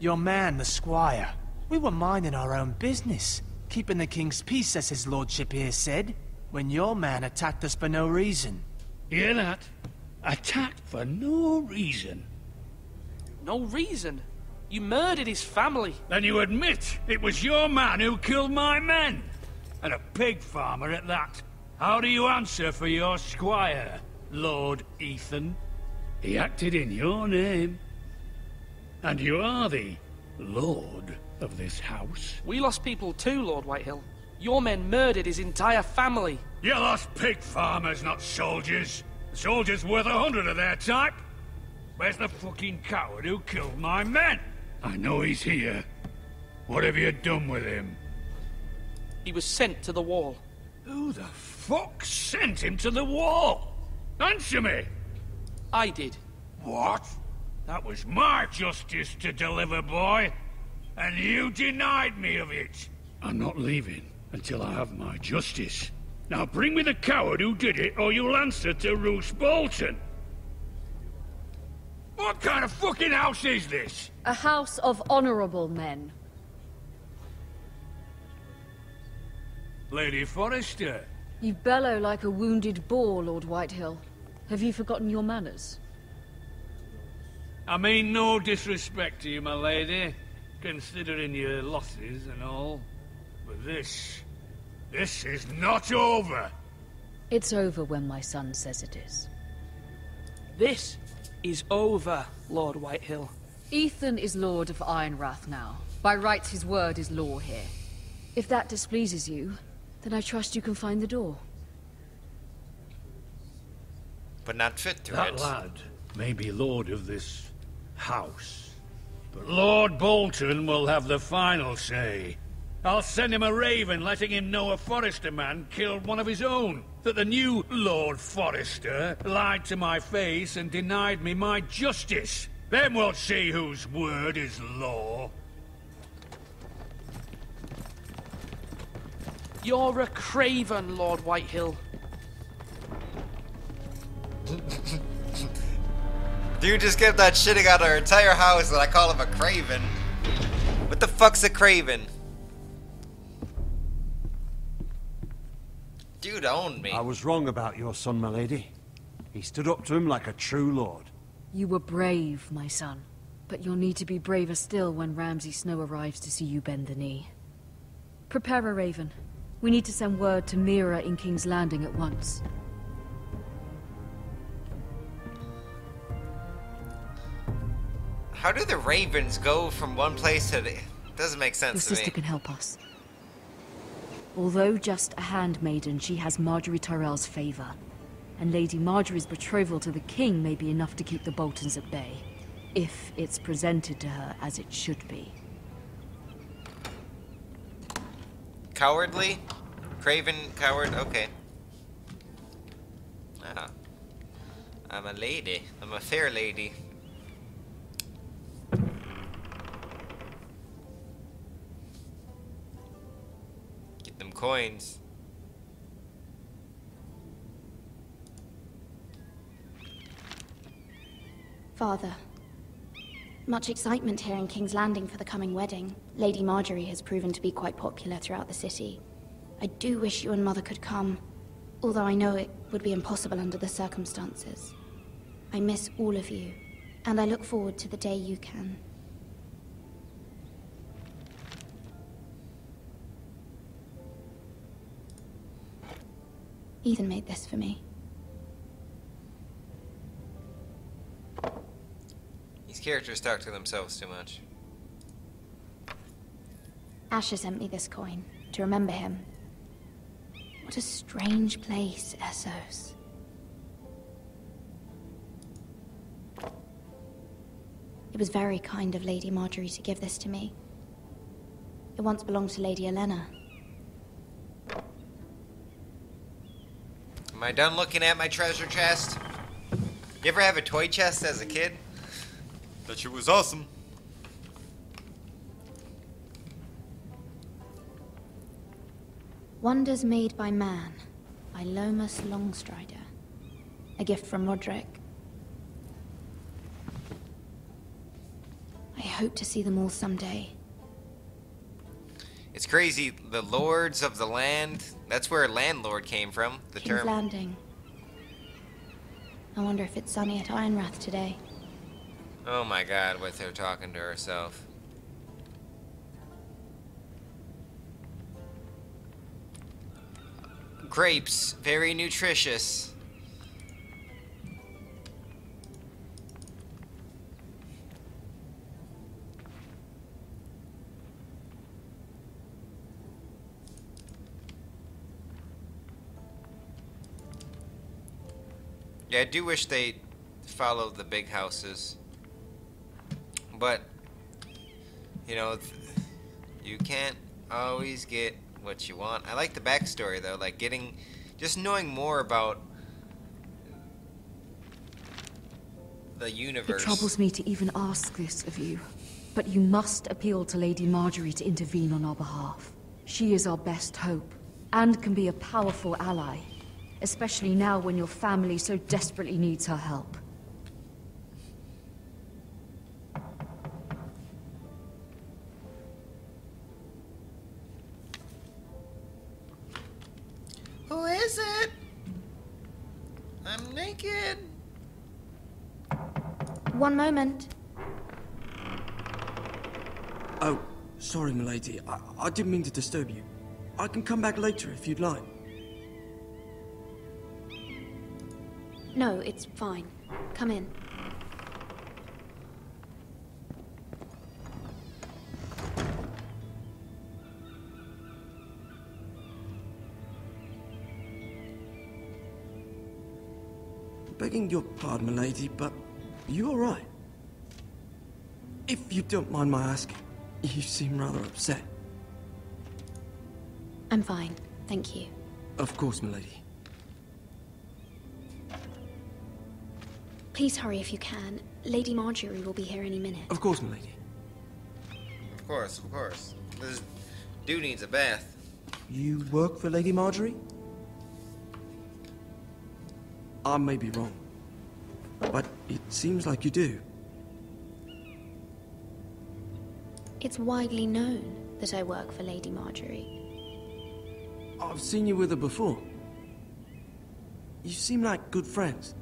Your man, the squire. We were minding our own business, keeping the king's peace, as his lordship here said, when your man attacked us for no reason. Hear that? Attacked for no reason? No reason? You murdered his family. Then you admit it was your man who killed my men? And a pig farmer at that. How do you answer for your squire, Lord Ethan? He acted in your name. And you are the lord of this house. We lost people too, Lord Whitehill. Your men murdered his entire family. You lost pig farmers, not soldiers. The soldiers worth a hundred of their type. Where's the fucking coward who killed my men? I know he's here. What have you done with him? He was sent to the wall. Who the fuck sent him to the wall? Answer me! I did. What? That was my justice to deliver, boy. And you denied me of it. I'm not leaving until I have my justice. Now bring me the coward who did it, or you'll answer to Roose Bolton. What kind of fucking house is this? A house of honorable men. Lady Forrester. You bellow like a wounded boar, Lord Whitehill. Have you forgotten your manners? I mean no disrespect to you, my lady, considering your losses and all. But this... this is not over! It's over when my son says it is. This is over, Lord Whitehill. Ethan is Lord of Ironrath now. By rights his word is law here. If that displeases you, then I trust you can find the door. But not fit to that it. That lad may be lord of this house, but Lord Bolton will have the final say. I'll send him a raven letting him know a Forrester man killed one of his own, that the new Lord Forrester lied to my face and denied me my justice. Then we'll see whose word is law. You're a craven, Lord Whitehill. Dude just kept that shitting out our entire house and I call him a craven. What the fuck's a craven? Dude owned me. I was wrong about your son, my lady. He stood up to him like a true lord. You were brave, my son. But you'll need to be braver still when Ramsay Snow arrives to see you bend the knee. Prepare a raven. We need to send word to Mira in King's Landing at once. How do the ravens go from one place to the... Doesn't make sense to me. Your sister can help us. Although just a handmaiden, she has Margaery Tyrell's favor. And Lady Margaery's betrothal to the king may be enough to keep the Boltons at bay. If it's presented to her as it should be. Cowardly? Craven, coward, okay. Ah. I'm a lady. I'm a fair lady. Coins. Father, much excitement here in King's Landing for the coming wedding. Lady Margaery has proven to be quite popular throughout the city. I do wish you and Mother could come, although I know it would be impossible under the circumstances. I miss all of you, and I look forward to the day you can. Ethan made this for me. These characters talk to themselves too much. Asher sent me this coin, to remember him. What a strange place, Essos. It was very kind of Lady Margaery to give this to me. It once belonged to Lady Elena. Am I done looking at my treasure chest? You ever have a toy chest as a kid? That shit was awesome. Wonders Made by Man by Lomas Longstrider. A gift from Roderick. I hope to see them all someday. It's crazy. The lords of the land. That's where landlord came from. The King's term. Landing. I wonder if it's sunny at Ironrath today. Oh my God, with her talking to herself. Grapes, very nutritious. Yeah, I do wish they followed the big houses. But, you know, you can't always get what you want. I like the backstory, though, like getting, just knowing more about the universe. It troubles me to even ask this of you, but you must appeal to Lady Margaery to intervene on our behalf. She is our best hope, and can be a powerful ally, especially now when your family so desperately needs her help. Who is it? I'm naked. One moment. Oh, sorry, milady. I, I didn't mean to disturb you. I can come back later if you'd like. No, it's fine. Come in. Begging your pardon, milady, but you all right? If you don't mind my asking, you seem rather upset. I'm fine, thank you. Of course, milady. Please hurry if you can. Lady Margaery will be here any minute. Of course, milady. Of course, of course. This dude needs a bath. You work for Lady Margaery? I may be wrong, but it seems like you do. It's widely known that I work for Lady Margaery. I've seen you with her before. You seem like good friends.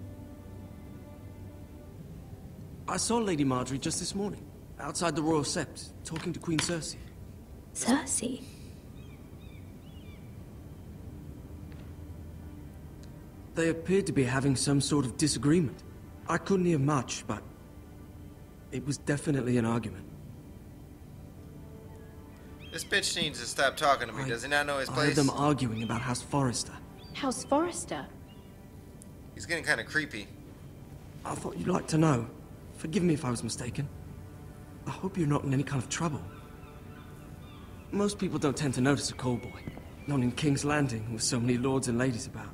I saw Lady Margaery just this morning, outside the Royal Sept, talking to Queen Cersei. Cersei? They appeared to be having some sort of disagreement. I couldn't hear much, but it was definitely an argument. This bitch needs to stop talking to me. I, Does he not know his place? I heard them arguing about House Forrester. House Forrester? He's getting kind of creepy. I thought you'd like to know. Forgive me if I was mistaken. I hope you're not in any kind of trouble. Most people don't tend to notice a call boy. Not in King's Landing, with so many lords and ladies about.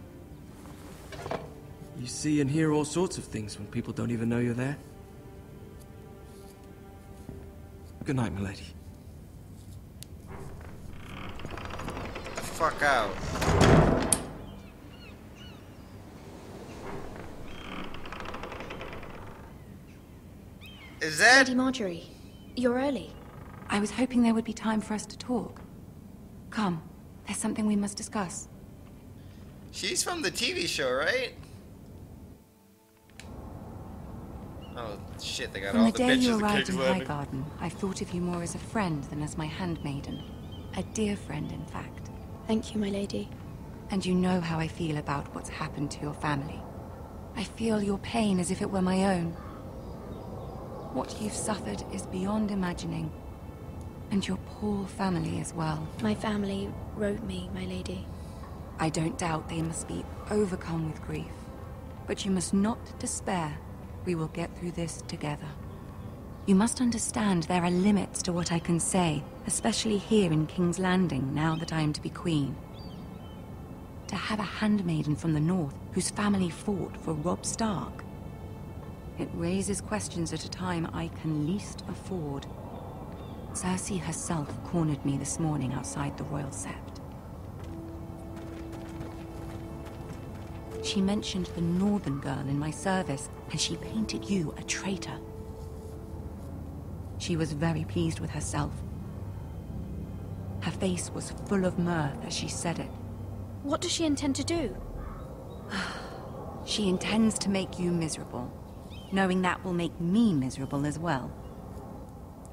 You see and hear all sorts of things when people don't even know you're there. Good night, milady. Get the fuck out. Is that... Lady Margaery, you're early. I was hoping there would be time for us to talk. Come, there's something we must discuss. She's from the T V show, right? Oh, shit, they got all the bitches in King's Landing. From the day you arrived in Highgarden, I thought of you more as a friend than as my handmaiden. A dear friend, in fact. Thank you, my lady. And you know how I feel about what's happened to your family. I feel your pain as if it were my own. What you've suffered is beyond imagining. And your poor family as well. My family wrote me, my lady. I don't doubt they must be overcome with grief. But you must not despair. We will get through this together. You must understand there are limits to what I can say, especially here in King's Landing, now that I am to be queen. To have a handmaiden from the north whose family fought for Robb Stark. It raises questions at a time I can least afford. Cersei herself cornered me this morning outside the Royal Sept. She mentioned the northern girl in my service, and she painted you a traitor. She was very pleased with herself. Her face was full of mirth as she said it. What does she intend to do? She intends to make you miserable, knowing that will make me miserable as well.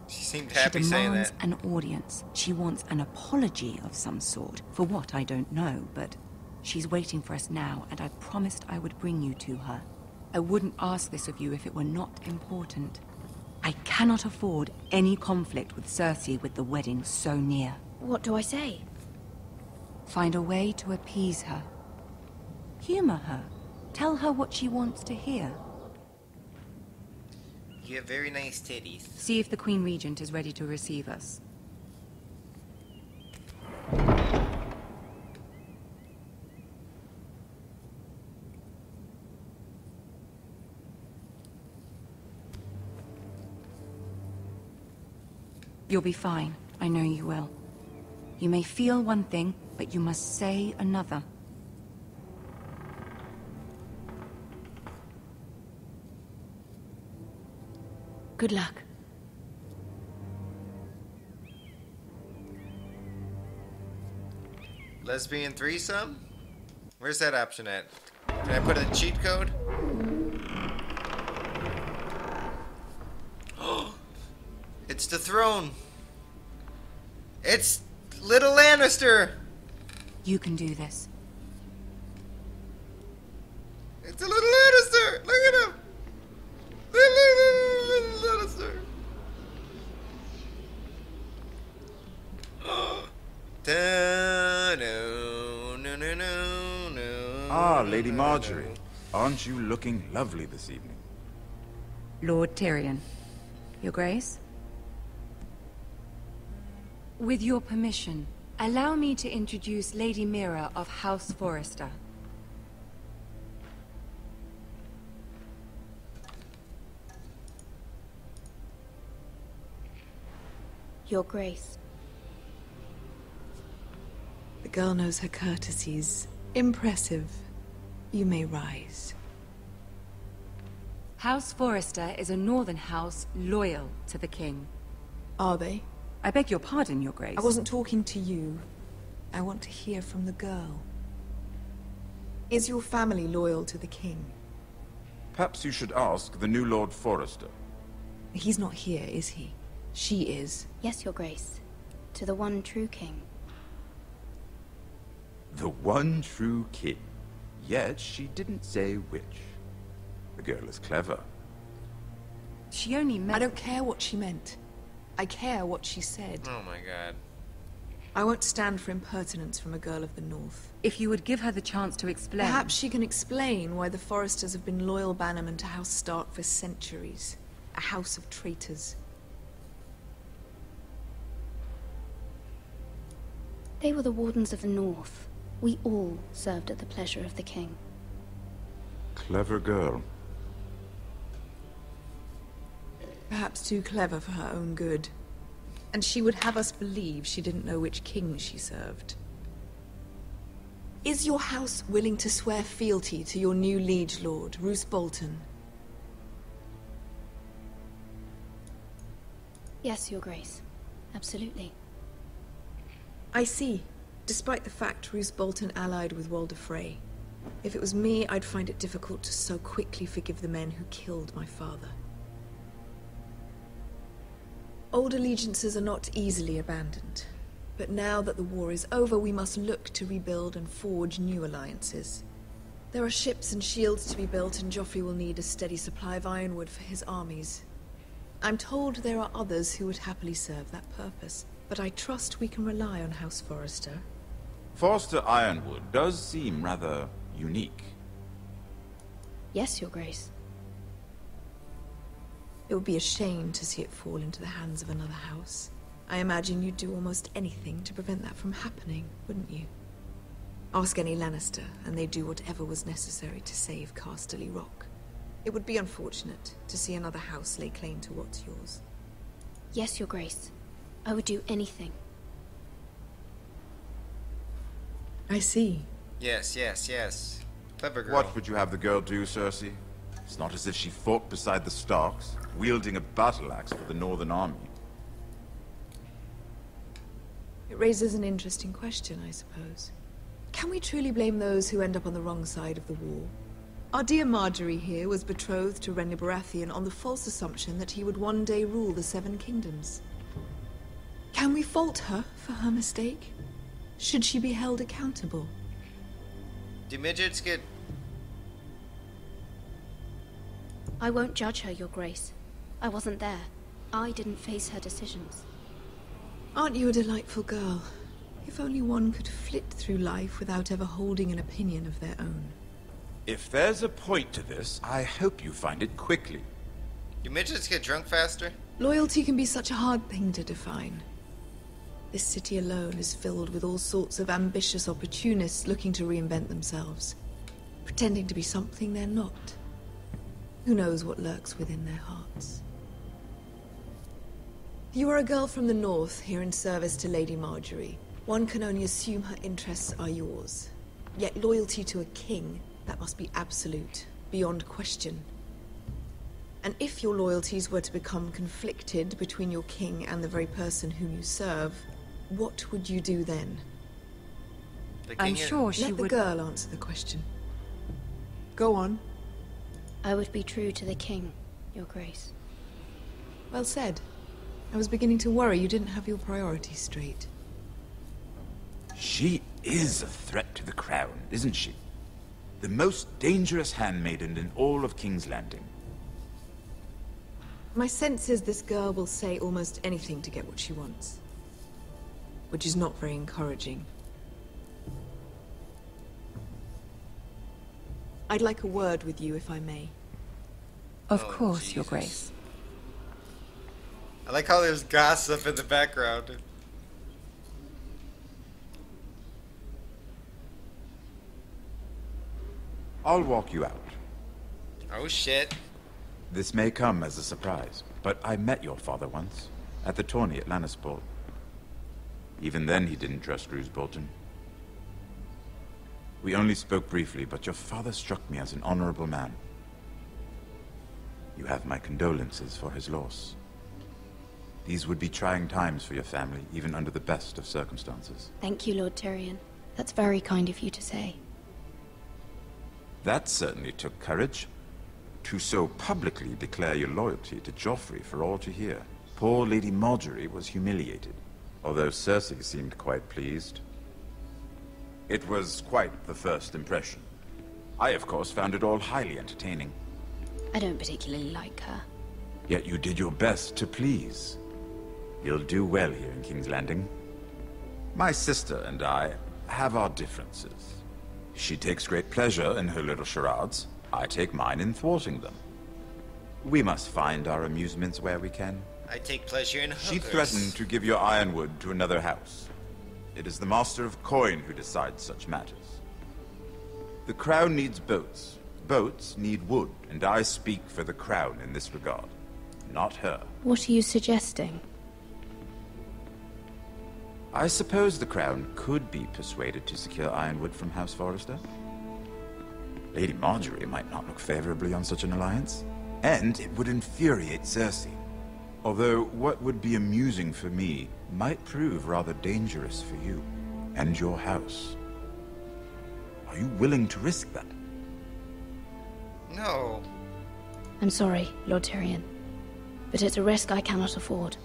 She seemed happy saying that. She demands an audience. She wants an apology of some sort. For what, I don't know, but she's waiting for us now, and I promised I would bring you to her. I wouldn't ask this of you if it were not important. I cannot afford any conflict with Cersei with the wedding so near. What do I say? Find a way to appease her. Humor her. Tell her what she wants to hear. You have very nice titties. See if the Queen Regent is ready to receive us. You'll be fine. I know you will. You may feel one thing, but you must say another. Good luck. Lesbian threesome? Where's that option at? Can I put in a cheat code? It's the throne. It's little Lannister. You can do this. It's a little Lannister. Look at him. Ah, Lady Margaery, aren't you looking lovely this evening? Lord Tyrion, Your Grace? With your permission, allow me to introduce Lady Mira of House Forrester. Your Grace. The girl knows her courtesies. Impressive. You may rise. House Forrester is a northern house loyal to the king. Are they? I beg your pardon, Your Grace. I wasn't talking to you. I want to hear from the girl. Is your family loyal to the king? Perhaps you should ask the new Lord Forrester. He's not here, is he? She is. Yes, Your Grace. To the one true king. The one true king. Yet she didn't say which. The girl is clever. She only meant... I don't care what she meant. I care what she said. Oh my god. I won't stand for impertinence from a girl of the North. If you would give her the chance to explain... Perhaps she can explain why the Forresters have been loyal bannermen to House Stark for centuries. A house of traitors. They were the wardens of the North. We all served at the pleasure of the king. Clever girl. Perhaps too clever for her own good. And she would have us believe she didn't know which king she served. Is your house willing to swear fealty to your new liege lord, Roose Bolton? Yes, Your Grace. Absolutely. I see. Despite the fact Roose Bolton allied with Walder Frey. If it was me, I'd find it difficult to so quickly forgive the men who killed my father. Old allegiances are not easily abandoned. But now that the war is over, we must look to rebuild and forge new alliances. There are ships and shields to be built, and Joffrey will need a steady supply of ironwood for his armies. I'm told there are others who would happily serve that purpose, but I trust we can rely on House Forrester. Forrester Ironwood does seem rather unique. Yes, Your Grace. It would be a shame to see it fall into the hands of another house. I imagine you'd do almost anything to prevent that from happening, wouldn't you? Ask any Lannister, and they'd do whatever was necessary to save Casterly Rock. It would be unfortunate to see another house lay claim to what's yours. Yes, Your Grace. I would do anything. I see. Yes, yes, yes. Clever girl. What would you have the girl do, Cersei? It's not as if she fought beside the Starks, wielding a battle axe for the Northern Army. It raises an interesting question, I suppose. Can we truly blame those who end up on the wrong side of the war? Our dear Margaery here was betrothed to Renly Baratheon on the false assumption that he would one day rule the Seven Kingdoms. Can we fault her for her mistake? Should she be held accountable? Do midgets get... I won't judge her, Your Grace. I wasn't there. I didn't face her decisions. Aren't you a delightful girl? If only one could flit through life without ever holding an opinion of their own. If there's a point to this, I hope you find it quickly. Do midgets get drunk faster? Loyalty can be such a hard thing to define. This city alone is filled with all sorts of ambitious opportunists looking to reinvent themselves, pretending to be something they're not. Who knows what lurks within their hearts? You are a girl from the north, here in service to Lady Margaery. One can only assume her interests are yours. Yet loyalty to a king, that must be absolute, beyond question. And if your loyalties were to become conflicted between your king and the very person whom you serve, what would you do then? I'm sure she would... Let the girl answer the question. Go on. I would be true to the king, Your Grace. Well said. I was beginning to worry you didn't have your priorities straight. She is a threat to the crown, isn't she? The most dangerous handmaiden in all of King's Landing. My sense is this girl will say almost anything to get what she wants, which is not very encouraging. I'd like a word with you, if I may. Of oh, course, Jesus. Your Grace. I like how there's gossip in the background. I'll walk you out. Oh shit. This may come as a surprise, but I met your father once, at the tourney at Lannisport. Even then he didn't trust Roose Bolton. We only spoke briefly, but your father struck me as an honorable man. You have my condolences for his loss. These would be trying times for your family, even under the best of circumstances. Thank you, Lord Tyrion. That's very kind of you to say. That certainly took courage. To so publicly declare your loyalty to Joffrey for all to hear. Poor Lady Margaery was humiliated, although Cersei seemed quite pleased. It was quite the first impression. I, of course, found it all highly entertaining. I don't particularly like her. Yet you did your best to please. You'll do well here in King's Landing. My sister and I have our differences. She takes great pleasure in her little charades. I take mine in thwarting them. We must find our amusements where we can. I take pleasure in hers. She threatened to give your Ironwood to another house. It is the Master of Coin who decides such matters. The Crown needs boats. Boats need wood, and I speak for the Crown in this regard, not her. What are you suggesting? I suppose the Crown could be persuaded to secure Ironwood from House Forrester. Lady Margaery might not look favorably on such an alliance, and it would infuriate Cersei. Although what would be amusing for me might prove rather dangerous for you and your house. Are you willing to risk that? No. I'm sorry, Lord Tyrion, but it's a risk I cannot afford.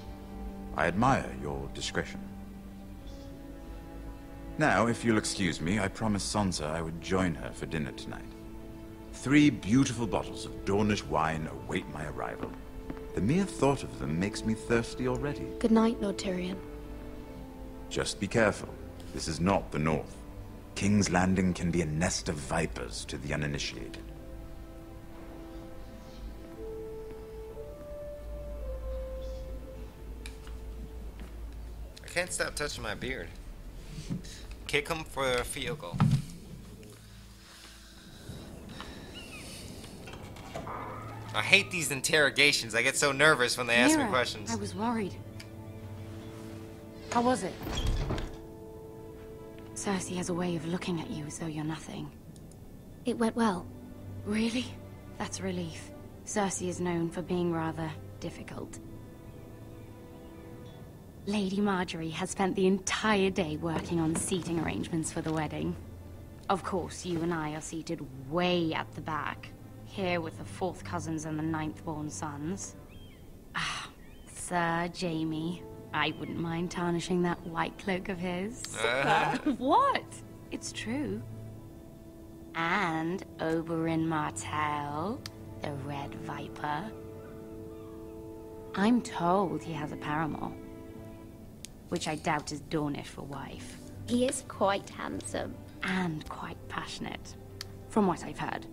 I admire your discretion. Now, if you'll excuse me, I promised Sansa I would join her for dinner tonight. Three beautiful bottles of Dornish wine await my arrival. The mere thought of them makes me thirsty already. Good night, Lord Tyrion. Just be careful. This is not the North. King's Landing can be a nest of vipers to the uninitiated. I can't stop touching my beard. Kick him for a field goal. I hate these interrogations. I get so nervous when they Mira, ask me questions. I was worried. How was it? Cersei has a way of looking at you as though you're nothing. It went well. Really? That's a relief. Cersei is known for being rather difficult. Lady Margaery has spent the entire day working on seating arrangements for the wedding. Of course, you and I are seated way at the back, here with the fourth cousins and the ninth-born sons. Ah, Sir Jamie. I wouldn't mind tarnishing that white cloak of his. Uh. What? It's true. And Oberyn Martell, the Red Viper. I'm told he has a paramour, which I doubt is Dornish for wife. He is quite handsome. And quite passionate, from what I've heard.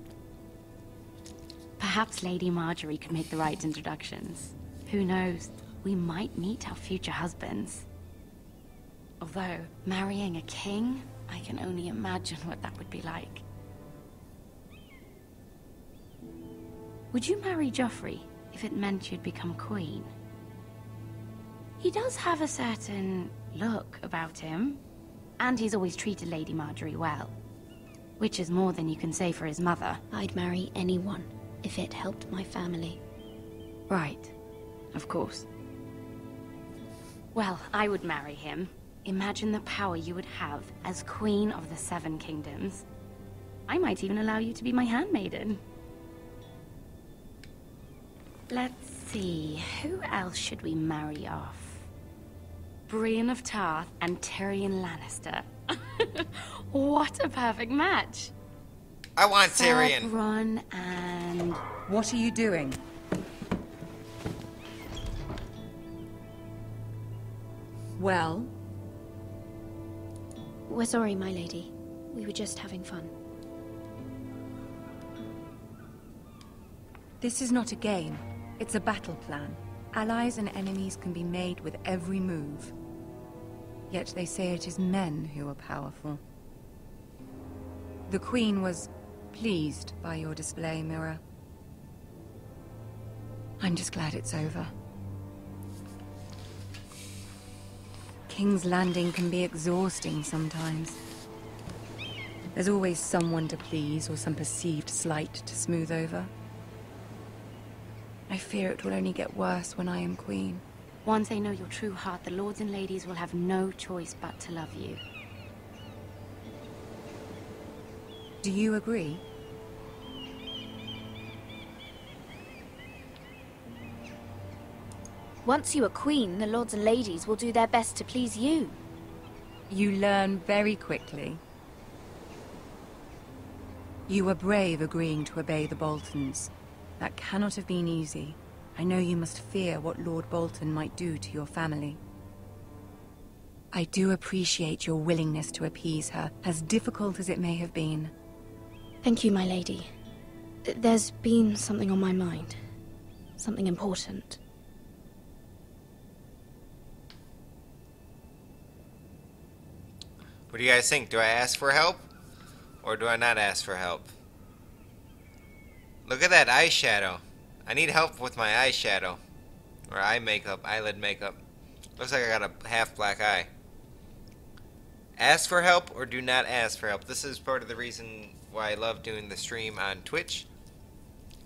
Perhaps Lady Margaery could make the right introductions. Who knows? We might meet our future husbands. Although, marrying a king, I can only imagine what that would be like. Would you marry Joffrey if it meant you'd become queen? He does have a certain look about him, and he's always treated Lady Margaery well, which is more than you can say for his mother. I'd marry anyone if it helped my family. Right, of course. Well, I would marry him. Imagine the power you would have as Queen of the Seven Kingdoms. I might even allow you to be my handmaiden. Let's see, who else should we marry off? Brienne of Tarth and Tyrion Lannister. What a perfect match! I want Ser Tyrion. Run and... What are you doing? Well? We're sorry, my lady. We were just having fun. This is not a game. It's a battle plan. Allies and enemies can be made with every move. Yet they say it is men who are powerful. The Queen was pleased by your display, Mira. I'm just glad it's over. King's Landing can be exhausting sometimes. There's always someone to please or some perceived slight to smooth over. I fear it will only get worse when I am queen. Once they know your true heart, the lords and ladies will have no choice but to love you. Do you agree? Once you are queen, the lords and ladies will do their best to please you. You learn very quickly. You were brave agreeing to obey the Boltons. That cannot have been easy. I know you must fear what Lord Bolton might do to your family. I do appreciate your willingness to appease her, as difficult as it may have been. Thank you, my lady. There's been something on my mind. Something important. What do you guys think? Do I ask for help? Or do I not ask for help? Look at that eyeshadow. I need help with my eyeshadow. Or eye makeup, eyelid makeup. Looks like I got a half black eye. Ask for help or do not ask for help. This is part of the reason why I love doing the stream on Twitch.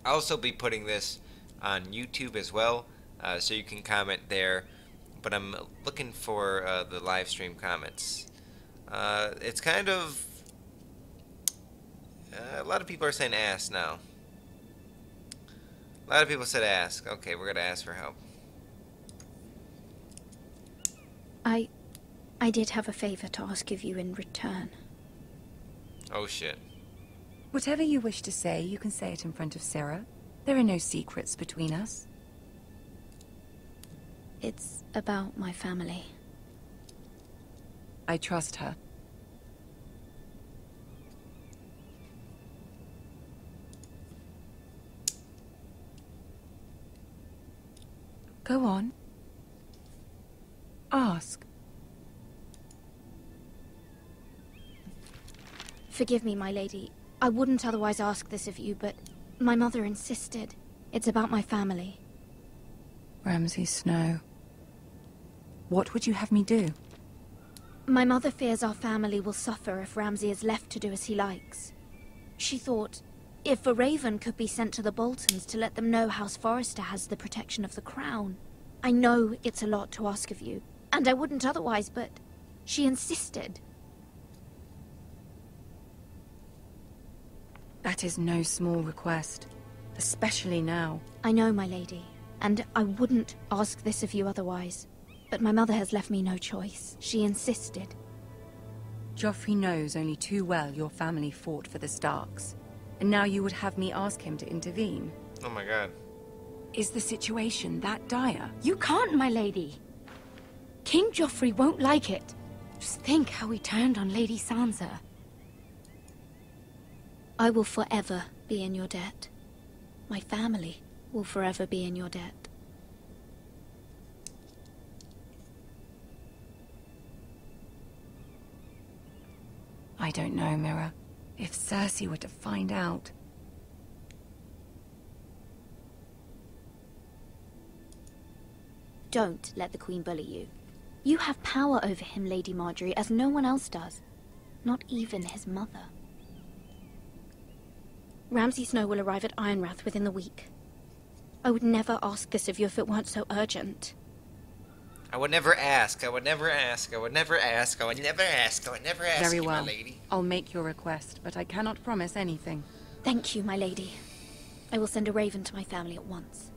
I'll also be putting this on YouTube as well, uh, so you can comment there. But I'm looking for uh, the live stream comments. Uh, it's kind of... Uh, a lot of people are saying ask now. A lot of people said ask. Okay, we're gonna ask for help. I... I did have a favor to ask of you in return. Oh shit. Whatever you wish to say, you can say it in front of Sarah. There are no secrets between us. It's about my family. I trust her. Go on. Ask. Forgive me, my lady. I wouldn't otherwise ask this of you, but my mother insisted. It's about my family. Ramsay Snow. What would you have me do? My mother fears our family will suffer if Ramsay is left to do as he likes. She thought If a raven could be sent to the Boltons to let them know House Forrester has the protection of the crown. I know it's a lot to ask of you, and I wouldn't otherwise, but she insisted. That is no small request, especially now. I know, my lady, and I wouldn't ask this of you otherwise, but my mother has left me no choice. She insisted. Joffrey knows only too well your family fought for the Starks. And now you would have me ask him to intervene? Oh my god. Is the situation that dire? You can't, my lady. King Joffrey won't like it. Just think how he turned on Lady Sansa. I will forever be in your debt. My family will forever be in your debt. I don't know, Mira. If Cersei were to find out... Don't let the Queen bully you. You have power over him, Lady Margaery, as no one else does. Not even his mother. Ramsay Snow will arrive at Ironrath within the week. I would never ask this of you if it weren't so urgent. I would never ask, I would never ask, I would never ask, I would never ask, I would never ask Very you, well. My lady. I'll make your request, but I cannot promise anything. Thank you, my lady. I will send a raven to my family at once.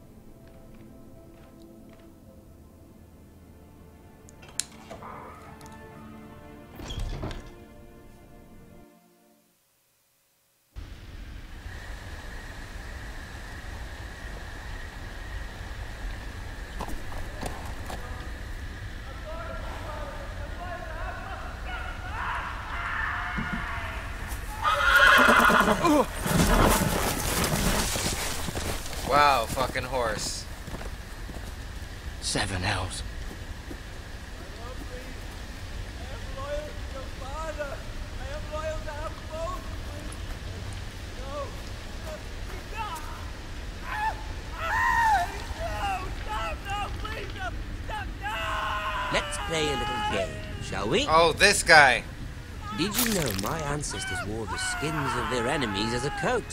Wow, fucking horse. Seven elves. Let's play a little game, shall we? Oh, this guy. Did you know my ancestors wore the skins of their enemies as a coat?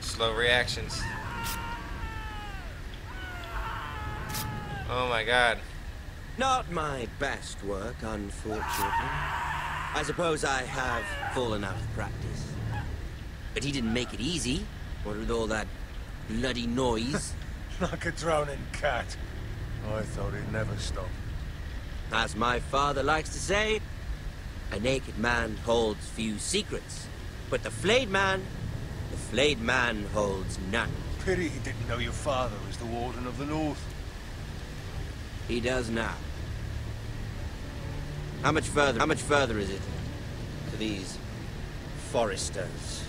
Slow reactions. Oh my god. Not my best work, unfortunately. I suppose I have fallen out of practice. But he didn't make it easy. What with all that bloody noise? Like a drowning cat. I thought he'd never stop. As my father likes to say, a naked man holds few secrets, but the flayed man, the flayed man holds none. Pity he didn't know your father was the Warden of the North. He does now. How much further, how much further is it to these foresters?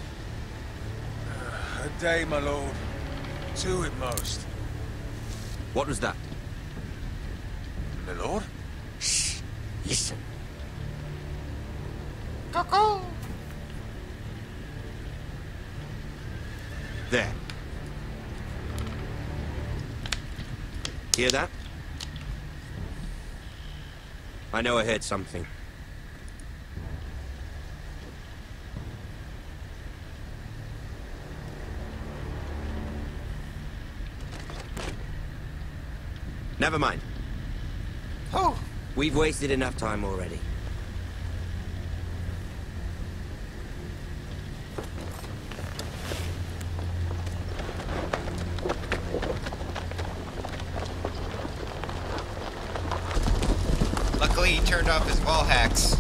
A day, my lord. Two at most. What was that? My lord? Shh! Listen. Cuckoo! There. Hear that? I know I heard something. Never mind. Oh! We've wasted enough time already. Luckily, he turned off his wall hacks.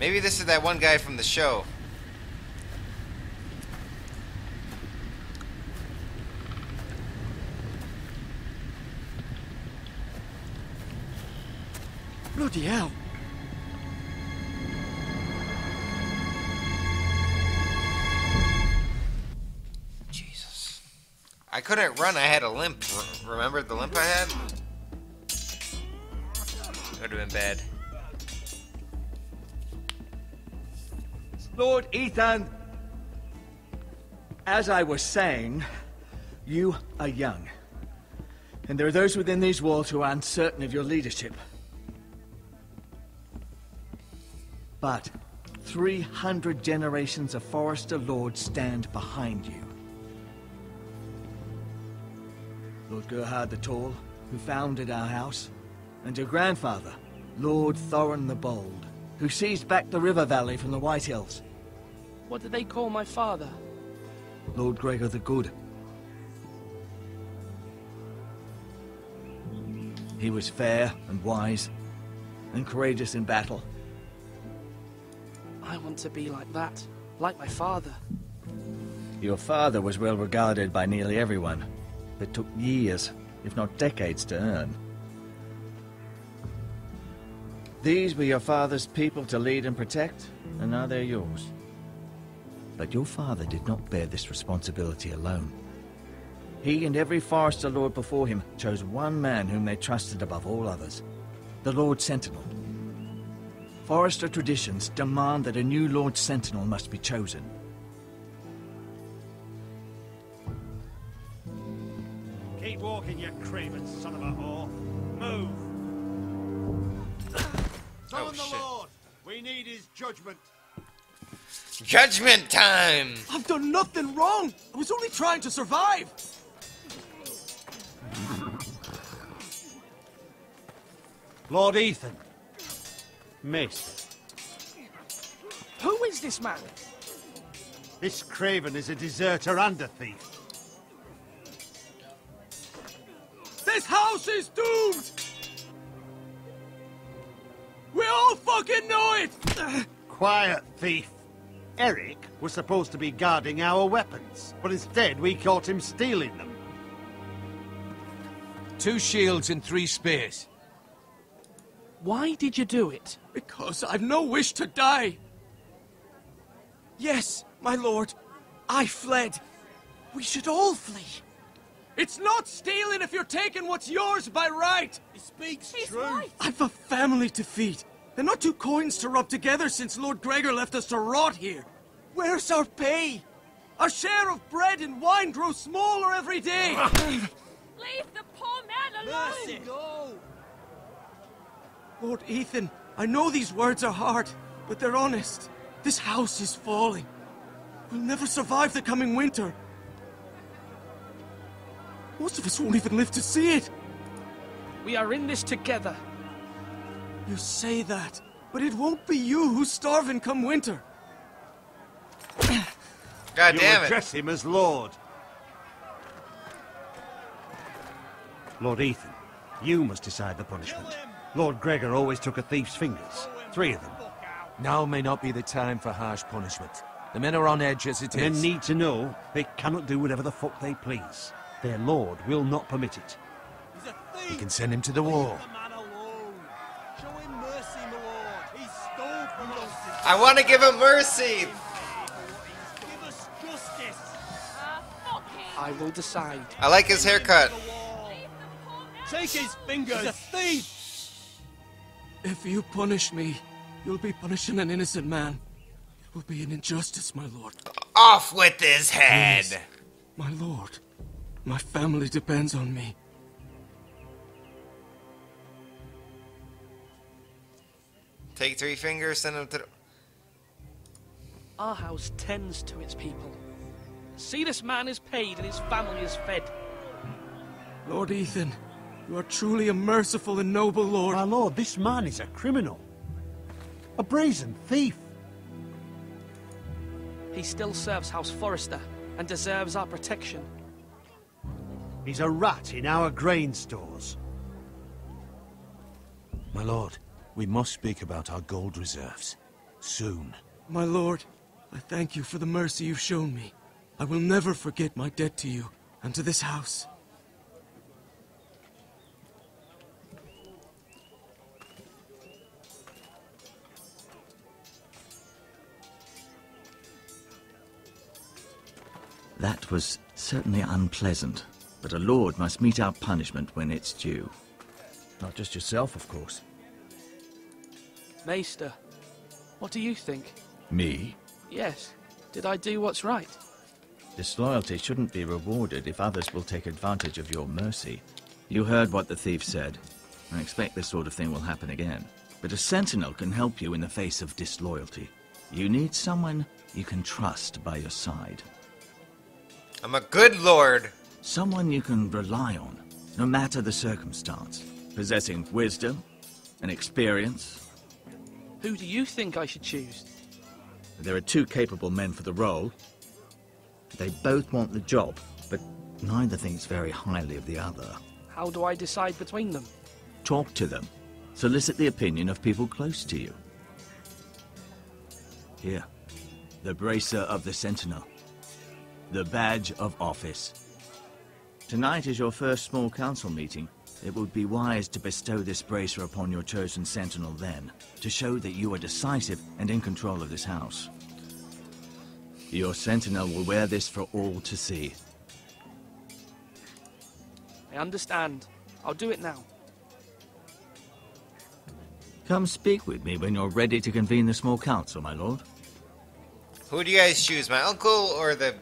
Maybe this is that one guy from the show. Bloody hell. Jesus. I couldn't run, I had a limp. Remember the limp I had? would have been bad. Lord Ethan, as I was saying, you are young. And there are those within these walls who are uncertain of your leadership. But three hundred generations of Forrester lords stand behind you. Lord Gerhard the Tall, who founded our house, and your grandfather, Lord Thorin the Bold, who seized back the river valley from the White Hills. What did they call my father? Lord Gregor the Good. He was fair and wise, and courageous in battle. I want to be like that, like my father. Your father was well regarded by nearly everyone, but took years, if not decades, to earn. These were your father's people to lead and protect, and now they're yours. But your father did not bear this responsibility alone. He and every Forester Lord before him chose one man whom they trusted above all others, the Lord Sentinel. Forester traditions demand that a new Lord Sentinel must be chosen. Keep walking, you craven son of a whore. Move! Oh, shit. The Lord, we need his judgment. Judgment time! I've done nothing wrong! I was only trying to survive! Lord Ethan. Maester. Who is this man? This craven is a deserter and a thief. This house is doomed! We all fucking know it! Quiet, thief. Eric was supposed to be guarding our weapons, but instead we caught him stealing them. Two shields and three spears. Why did you do it? Because I've no wish to die. Yes, my lord. I fled. We should all flee. It's not stealing if you're taking what's yours by right. He speaks truth. Right. I've a family to feed. And not two coins to rub together since Lord Gregor left us to rot here. Where's our pay? Our share of bread and wine grows smaller every day. Leave the poor man alone. Mercy. Go. Lord Ethan, I know these words are hard, but they're honest. This house is falling. We'll never survive the coming winter. Most of us won't even live to see it. We are in this together. You say that, but it won't be you who's starving come winter. God damn it. Address him as Lord. Lord Ethan, you must decide the punishment. Lord Gregor always took a thief's fingers. Three of them. Now may not be the time for harsh punishment. The men are on edge as it is. Men need to know they cannot do whatever the fuck they please. Their lord will not permit it. He's a thief. We can send him to the war. Show him mercy, my lord. He stole from us. I want to give him mercy. Give us justice. I will decide. I like his haircut. Take his fingers. He's a thief. If you punish me, you'll be punishing an innocent man. It will be an injustice, my lord. Off with his head! Please, my lord, my family depends on me. Take three fingers, send them to the... Our house tends to its people. See, this man is paid and his family is fed. Lord Ethan... You are truly a merciful and noble lord. My lord, this man is a criminal. A brazen thief. He still serves House Forrester and deserves our protection. He's a rat in our grain stores. My lord, we must speak about our gold reserves. Soon. My lord, I thank you for the mercy you've shown me. I will never forget my debt to you and to this house. That was certainly unpleasant, but a lord must mete out punishment when it's due. Not just yourself, of course. Maester, what do you think? Me? Yes. Did I do what's right? Disloyalty shouldn't be rewarded if others will take advantage of your mercy. You heard what the thief said. I expect this sort of thing will happen again. But a sentinel can help you in the face of disloyalty. You need someone you can trust by your side. I'm a good lord. Someone you can rely on, no matter the circumstance. Possessing wisdom and experience. Who do you think I should choose? There are two capable men for the role. They both want the job, but neither thinks very highly of the other. How do I decide between them? Talk to them. Solicit the opinion of people close to you. Here, the bracer of the sentinel. The badge of office. Tonight is your first small council meeting. It would be wise to bestow this bracer upon your chosen sentinel then, to show that you are decisive and in control of this house. Your sentinel will wear this for all to see. I understand. I'll do it now. Come speak with me when you're ready to convene the small council, my lord. Who do you guys choose, my uncle or the...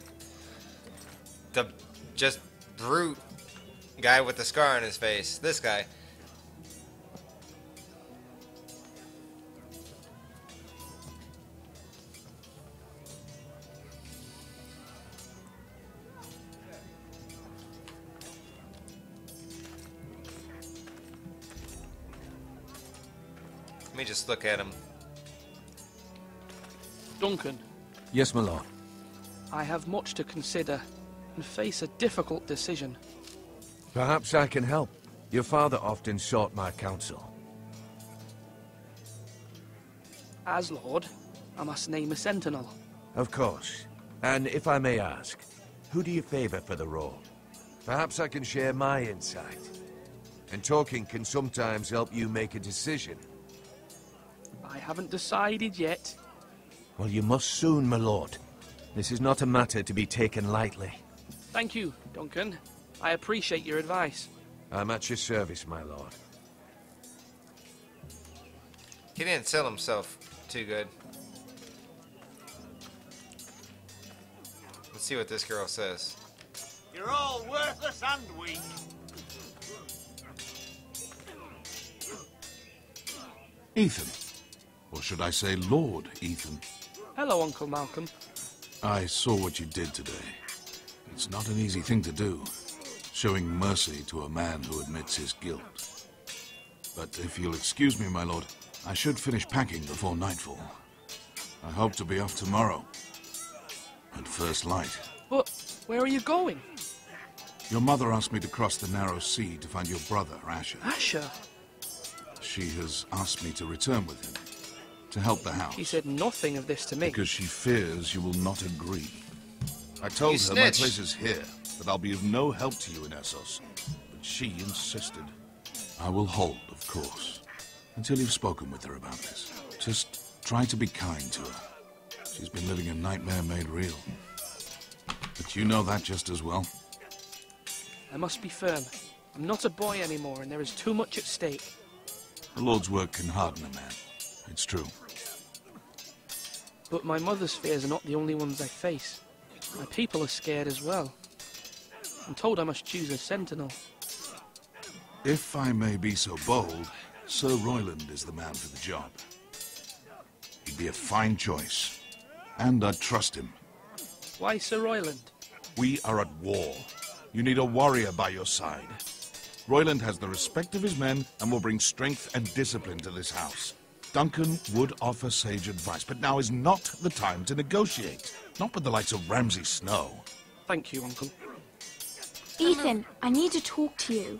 the just brute guy with the scar on his face? This guy. Let me just look at him. Duncan. Yes, my lord. I have much to consider and face a difficult decision. Perhaps I can help. Your father often sought my counsel. As lord, I must name a sentinel. Of course. And if I may ask, who do you favor for the role? Perhaps I can share my insight. And talking can sometimes help you make a decision. I haven't decided yet. Well, you must soon, my lord. This is not a matter to be taken lightly. Thank you, Duncan. I appreciate your advice. I'm at your service, my lord. He didn't sell himself too good. Let's see what this girl says. You're all worthless and weak. Ethan. Or should I say Lord Ethan? Hello, Uncle Malcolm. I saw what you did today. It's not an easy thing to do, showing mercy to a man who admits his guilt. But if you'll excuse me, my lord, I should finish packing before nightfall. I hope to be off tomorrow, at first light. But where are you going? Your mother asked me to cross the narrow sea to find your brother, Asher. Asher? She has asked me to return with him. To help the house. She said nothing of this to me. Because she fears you will not agree. I told her my place is here, that I'll be of no help to you in Essos. But she insisted. I will hold, of course, until you've spoken with her about this. Just try to be kind to her. She's been living a nightmare made real. But you know that just as well. I must be firm. I'm not a boy anymore, and there is too much at stake. The Lord's work can harden a man. It's true. But my mother's fears are not the only ones I face. My people are scared as well. I'm told I must choose a sentinel. If I may be so bold, Ser Royland is the man for the job. He'd be a fine choice, and I trust him. Why Ser Royland? We are at war. You need a warrior by your side. Royland has the respect of his men and will bring strength and discipline to this house. Duncan would offer sage advice, but now is not the time to negotiate. Not with the likes of Ramsay Snow. Thank you, Uncle. Ethan, I need to talk to you.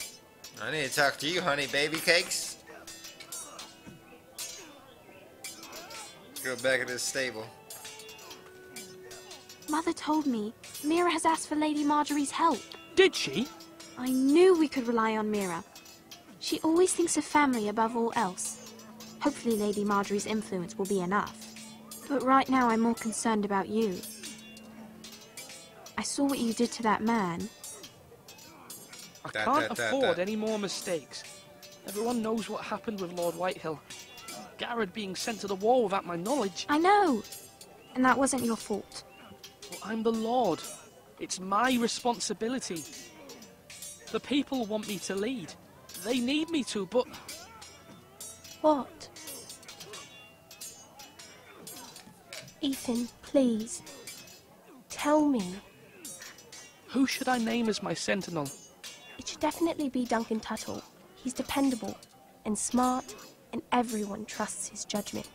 I need to talk to you, honey baby cakes. Go back in this stable. Mother told me Mira has asked for Lady Margaery's help. Did she? I knew we could rely on Mira. She always thinks of family above all else. Hopefully Lady Margaery's influence will be enough. But right now I'm more concerned about you. I saw what you did to that man. I can't da, da, da, afford da. any more mistakes. Everyone knows what happened with Lord Whitehill. Gared being sent to the war without my knowledge. I know. And that wasn't your fault. Well, I'm the Lord. It's my responsibility. The people want me to lead. They need me to, but... What? Ethan, please. Tell me. Who should I name as my sentinel? It should definitely be Duncan Tuttle. He's dependable and smart, and everyone trusts his judgment.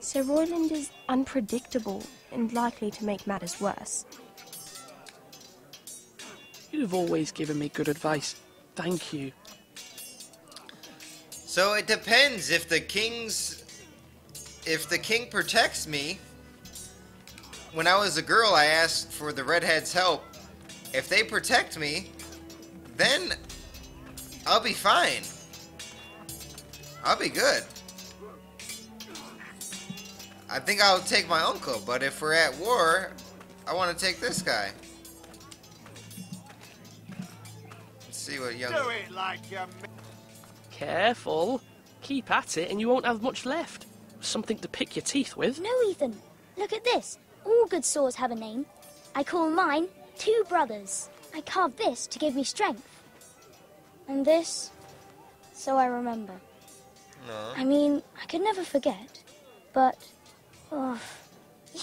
Ser Royland is unpredictable and likely to make matters worse. You've always given me good advice. Thank you. So it depends if the king's... If the king protects me... When I was a girl, I asked for the redhead's help. If they protect me, then I'll be fine. I'll be good. I think I'll take my uncle, but if we're at war, I want to take this guy. Let's see what young... Do it like you're... Careful. Keep at it and you won't have much left. Something to pick your teeth with. No, Ethan. Look at this. All good swords have a name. I call mine Two Brothers. I carved this to give me strength. And this, so I remember. No. I mean, I could never forget, but... Oh,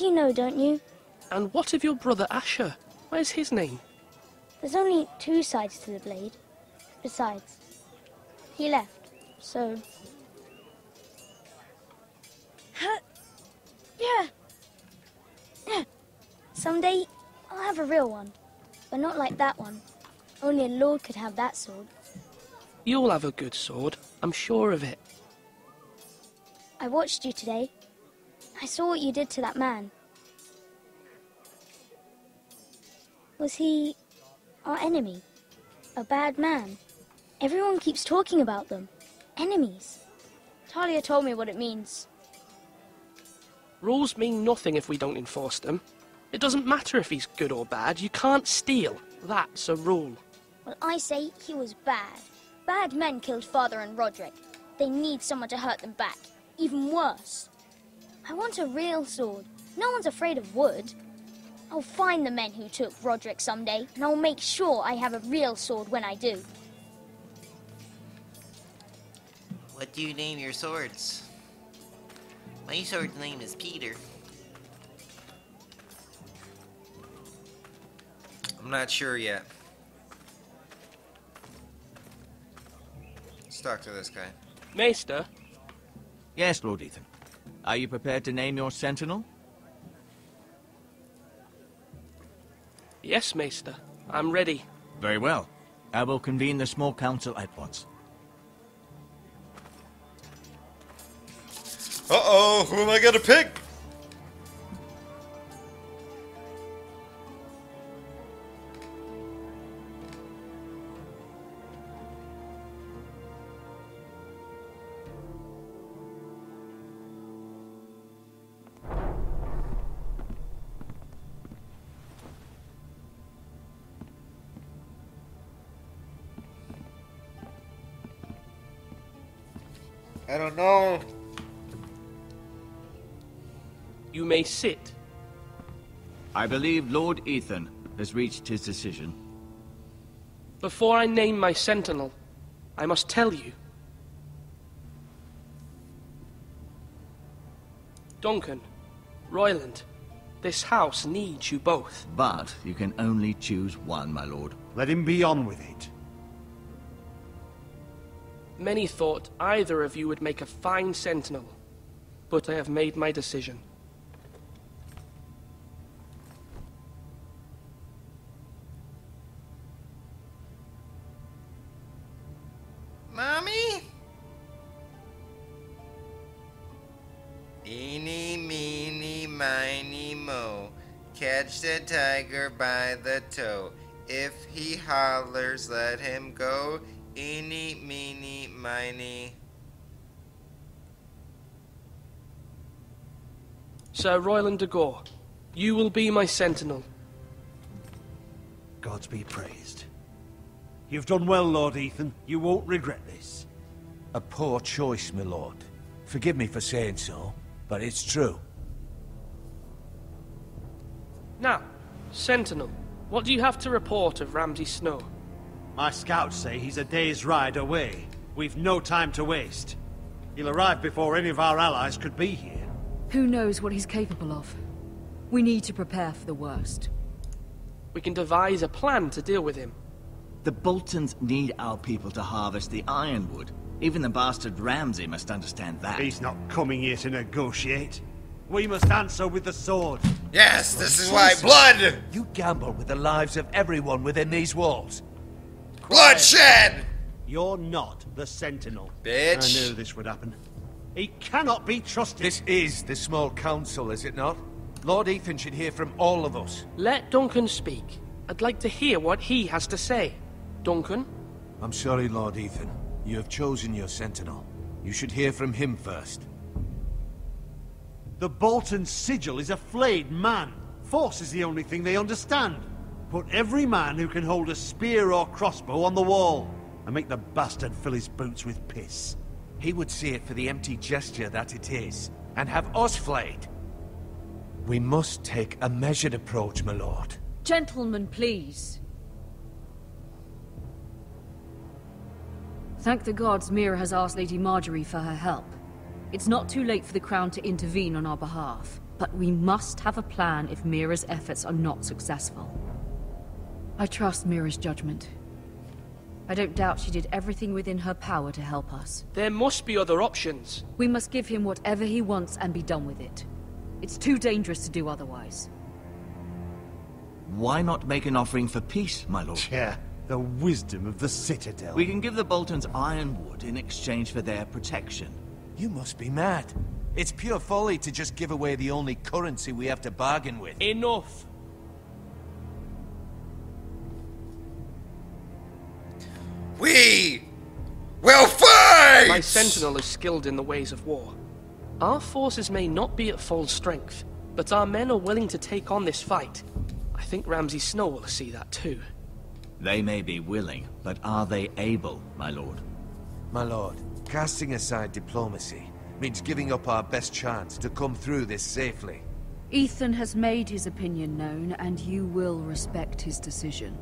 you know, don't you? And what of your brother Asher? Where's his name? There's only two sides to the blade. Besides, he left, so... Yeah. Yeah. Someday, I'll have a real one, but not like that one. Only a lord could have that sword. You'll have a good sword, I'm sure of it. I watched you today. I saw what you did to that man. Was he our enemy? A bad man? Everyone keeps talking about them. Enemies. Talia told me what it means. Rules mean nothing if we don't enforce them. It doesn't matter if he's good or bad, you can't steal. That's a rule. Well, I say he was bad. Bad men killed Father and Roderick. They need someone to hurt them back. Even worse. I want a real sword. No one's afraid of wood. I'll find the men who took Roderick someday, and I'll make sure I have a real sword when I do. What do you name your swords? My sword's name is Peter. I'm not sure yet. Let's talk to this guy. Maester? Yes, Lord Ethan. Are you prepared to name your sentinel? Yes, Maester. I'm ready. Very well. I will convene the small council at once. Uh-oh! Who am I gonna pick? I don't know. You may sit. I believe Lord Ethan has reached his decision. Before I name my sentinel, I must tell you. Duncan, Royland, this house needs you both. But you can only choose one, my lord. Let him be on with it. Many thought either of you would make a fine sentinel, but I have made my decision. Mommy? Eeny, meeny, miny, mo. Catch the tiger by the toe. If he hollers, let him go. Eeny, meeny, miny. Ser Royland Degore, you will be my sentinel. Gods be praised. You've done well, Lord Ethan. You won't regret this. A poor choice, my lord. Forgive me for saying so, but it's true. Now, Sentinel, what do you have to report of Ramsay Snow? My scouts say he's a day's ride away. We've no time to waste. He'll arrive before any of our allies could be here. Who knows what he's capable of? We need to prepare for the worst. We can devise a plan to deal with him. The Boltons need our people to harvest the Ironwood. Even the bastard Ramsay must understand that. He's not coming here to negotiate. We must answer with the sword. Yes, this is why blood! You gamble with the lives of everyone within these walls. Bloodshed! You're not the Sentinel. Bitch. I knew this would happen. He cannot be trusted. This is the small council, is it not? Lord Ethan should hear from all of us. Let Duncan speak. I'd like to hear what he has to say. Duncan? I'm sorry, Lord Ethan. You have chosen your Sentinel. You should hear from him first. The Bolton sigil is a flayed man. Force is the only thing they understand. Put every man who can hold a spear or crossbow on the wall, and make the bastard fill his boots with piss. He would see it for the empty gesture that it is, and have us flayed. We must take a measured approach, my lord. Gentlemen, please. Thank the gods Mira has asked Lady Margaery for her help. It's not too late for the Crown to intervene on our behalf, but we must have a plan if Mira's efforts are not successful. I trust Mira's judgment. I don't doubt she did everything within her power to help us. There must be other options. We must give him whatever he wants and be done with it. It's too dangerous to do otherwise. Why not make an offering for peace, my lord? Yeah. The wisdom of the Citadel. We can give the Boltons Ironwood in exchange for their protection. You must be mad. It's pure folly to just give away the only currency we have to bargain with. Enough! We will fight! My Sentinel is skilled in the ways of war. Our forces may not be at full strength, but our men are willing to take on this fight. I think Ramsay Snow will see that too. They may be willing, but are they able, my lord? My lord, casting aside diplomacy means giving up our best chance to come through this safely. Ethan has made his opinion known, and you will respect his decision.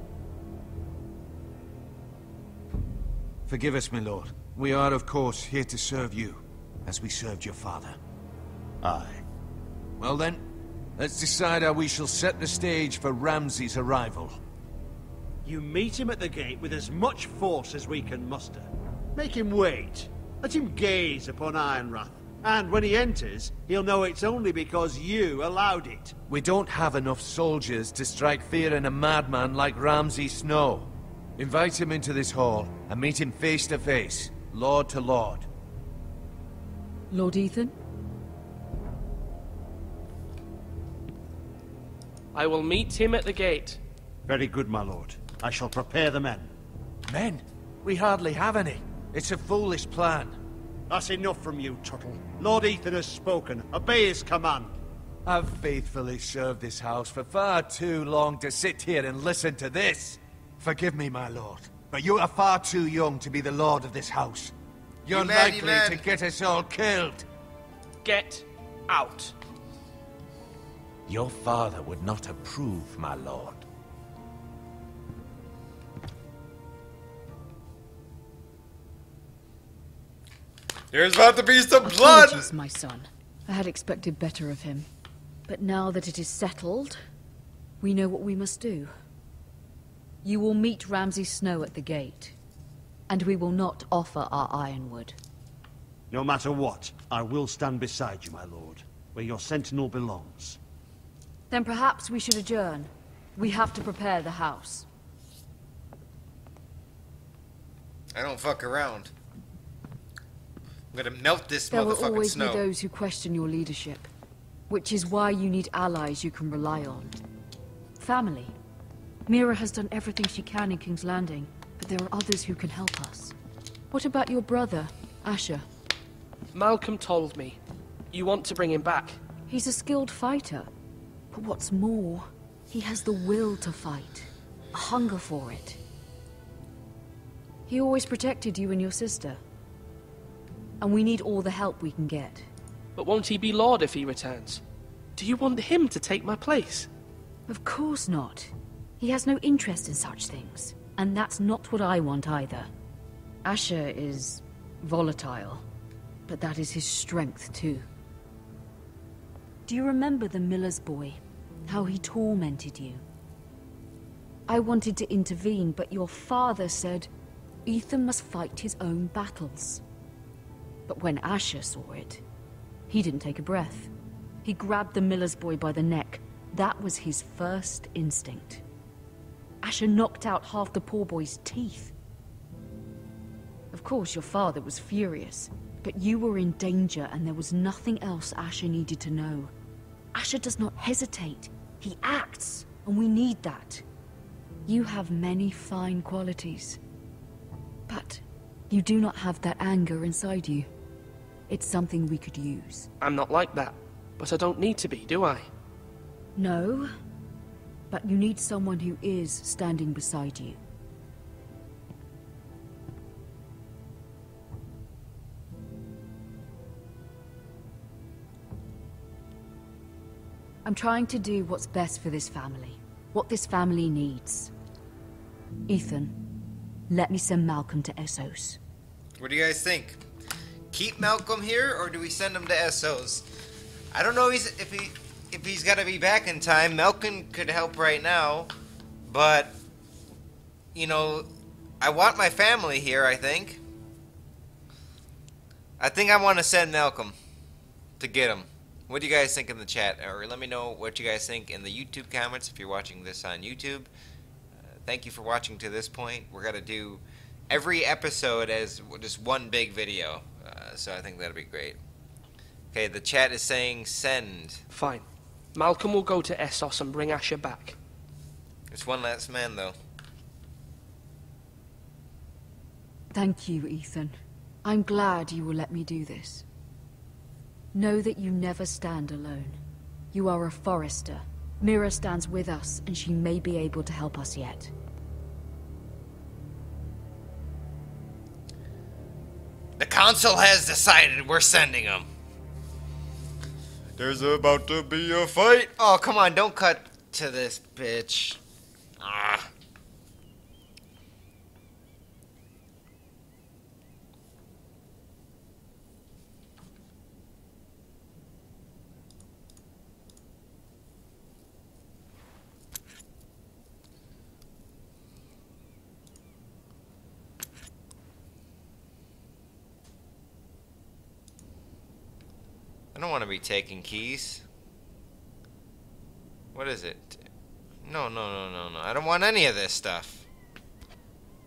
Forgive us, my lord. We are, of course, here to serve you, as we served your father. Aye. Well then, let's decide how we shall set the stage for Ramsay's arrival. You meet him at the gate with as much force as we can muster. Make him wait. Let him gaze upon Ironrath. And when he enters, he'll know it's only because you allowed it. We don't have enough soldiers to strike fear in a madman like Ramsay Snow. Invite him into this hall and meet him face to face, lord to lord. Lord Ethan? I will meet him at the gate. Very good, my lord. I shall prepare the men. Men? We hardly have any. It's a foolish plan. That's enough from you, Tuttle. Lord Ethan has spoken. Obey his command. I've faithfully served this house for far too long to sit here and listen to this. Forgive me, my lord, but you are far too young to be the lord of this house. You're likely to get us all killed. Get out. Your father would not approve, my lord. There's about to be some blood! Apologies, my son. I had expected better of him. But now that it is settled, we know what we must do. You will meet Ramsay Snow at the gate, and we will not offer our Ironwood. No matter what, I will stand beside you, my lord, where your Sentinel belongs. Then perhaps we should adjourn. We have to prepare the house. I don't fuck around. I'm gonna melt this motherfucking snow. There will always be those who question your leadership, which is why you need allies you can rely on. Family. Mira has done everything she can in King's Landing, but there are others who can help us. What about your brother, Asher? Malcolm told me. You want to bring him back. He's a skilled fighter, but what's more, he has the will to fight, a hunger for it. He always protected you and your sister. and we need all the help we can get. But won't he be Lord if he returns? Do you want him to take my place? Of course not. He has no interest in such things, and that's not what I want either. Asher is volatile, but that is his strength too. Do you remember the miller's boy? How he tormented you? I wanted to intervene, but your father said Ethan must fight his own battles. But when Asher saw it, he didn't take a breath. He grabbed the miller's boy by the neck. That was his first instinct. Asher knocked out half the poor boy's teeth. Of course, your father was furious, but you were in danger and there was nothing else Asher needed to know. Asher does not hesitate. He acts, and we need that. You have many fine qualities, but you do not have that anger inside you. It's something we could use. I'm not like that, but I don't need to be, do I? No, but you need someone who is standing beside you. I'm trying to do what's best for this family, what this family needs. Ethan, let me send Malcolm to Essos. What do you guys think? Keep Malcolm here, or do we send him to Essos? I don't know if he's, if he... If he's got to be back in time. Malcolm could help right now, but, you know, I want my family here, I think. I think I want to send Malcolm to get him. What do you guys think in the chat? Or let me know what you guys think in the YouTube comments if you're watching this on YouTube. Uh, thank you for watching to this point. We're going to do every episode as just one big video, uh, so I think that'll be great. Okay, the chat is saying send. Fine. Malcolm will go to Essos and bring Asher back. It's one last man, though. Thank you, Ethan. I'm glad you will let me do this. Know that you never stand alone. You are a Forester. Mira stands with us, and she may be able to help us yet. The Council has decided we're sending him. There's about to be a fight. Oh, come on, don't cut to this, bitch. Ah. I don't want to be taking keys. What is it? No, no, no, no, no. I don't want any of this stuff.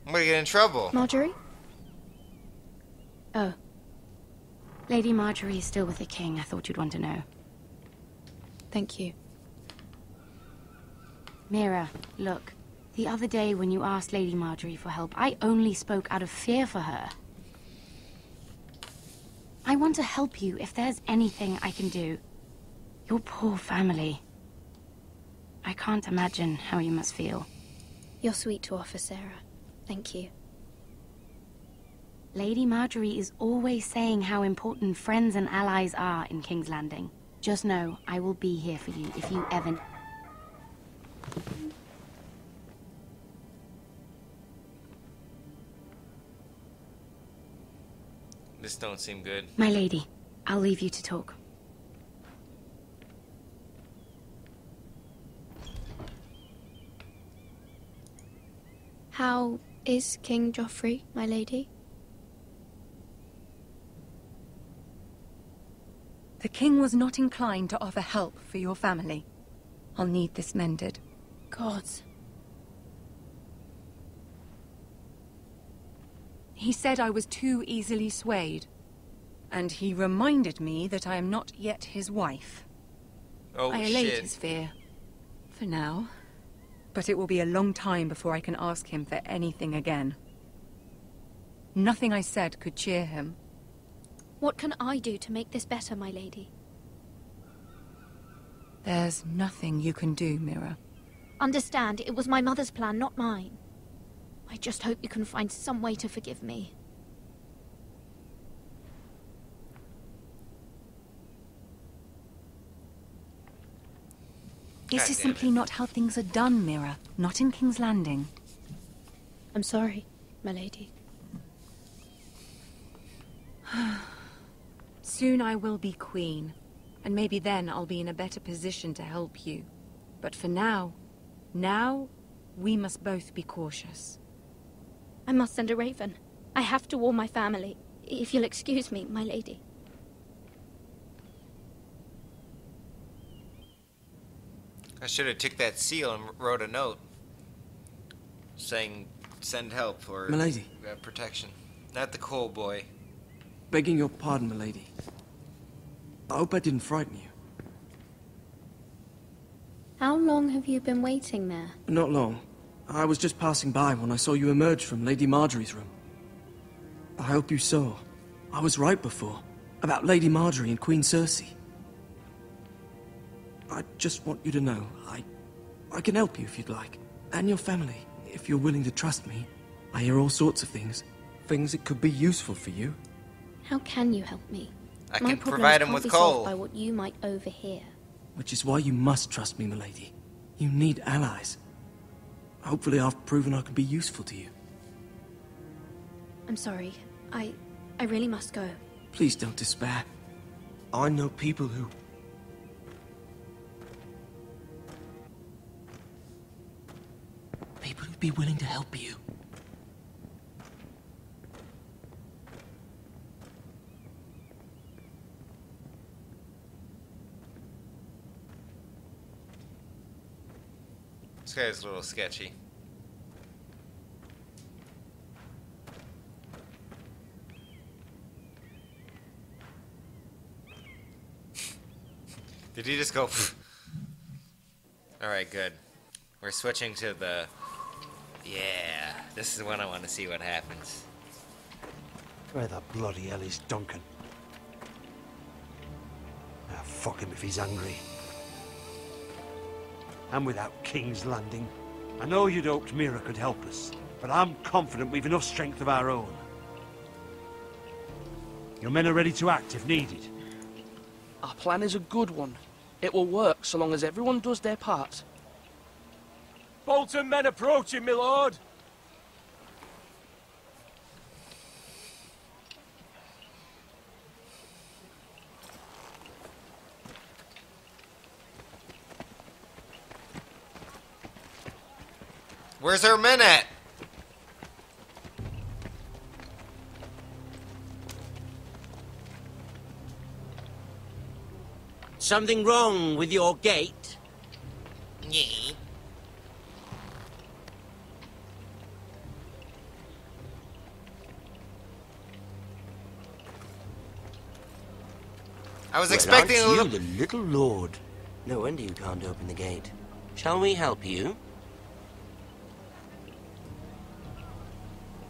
I'm going to get in trouble. Margaery? Oh. Lady Margaery is still with the king. I thought you'd want to know. Thank you. Mira, look. The other day when you asked Lady Margaery for help, I only spoke out of fear for her. I want to help you if there's anything I can do. Your poor family. I can't imagine how you must feel. You're sweet to offer, Sarah. Thank you. Lady Margaery is always saying how important friends and allies are in King's Landing. Just know I will be here for you if you ever... This don't seem good. My lady, I'll leave you to talk. How is King Joffrey, my lady? The king was not inclined to offer help for your family. I'll need this mended. God. He said I was too easily swayed, and he reminded me that I am not yet his wife. Oh, shit. I allayed his fear, for now, but it will be a long time before I can ask him for anything again. Nothing I said could cheer him. What can I do to make this better, my lady? There's nothing you can do, Mira. Understand, it was my mother's plan, not mine. I just hope you can find some way to forgive me. This is simply not how things are done, Mira. Not in King's Landing. I'm sorry, my lady. Soon I will be queen, and maybe then I'll be in a better position to help you. But for now, now, we must both be cautious. I must send a raven. I have to warn my family. If you'll excuse me, my lady. I should have took that seal and wrote a note saying, send help or my lady. Uh, protection. Not the coal boy. Begging your pardon, my lady. I hope I didn't frighten you. How long have you been waiting there? Not long. I was just passing by when I saw you emerge from Lady Margaery's room. I hope you saw. I was right before, about Lady Margaery and Queen Cersei. I just want you to know, I... I can help you if you'd like. And your family, if you're willing to trust me. I hear all sorts of things. Things that could be useful for you. How can you help me? I can provide him with coal. By what you might overhear. Which is why you must trust me, milady. You need allies. Hopefully I've proven I can be useful to you. I'm sorry. I... I really must go. Please don't despair. I know people who... People who'd be willing to help you. This guy's a little sketchy. Did he just go? Alright, good. We're switching to the... Yeah, this is when I want to see what happens. Where the bloody hell is Duncan? Ah, fuck him if he's angry. And without King's Landing. I know you'd hoped Mira could help us, but I'm confident we've enough strength of our own. Your men are ready to act if needed. Our plan is a good one. It will work so long as everyone does their part. Bolton men approaching, my lord! Where's her men at? Something wrong with your gate? Yeah. I was well, expecting aren't a little... you the little lord. No wonder you can't open the gate. Shall we help you?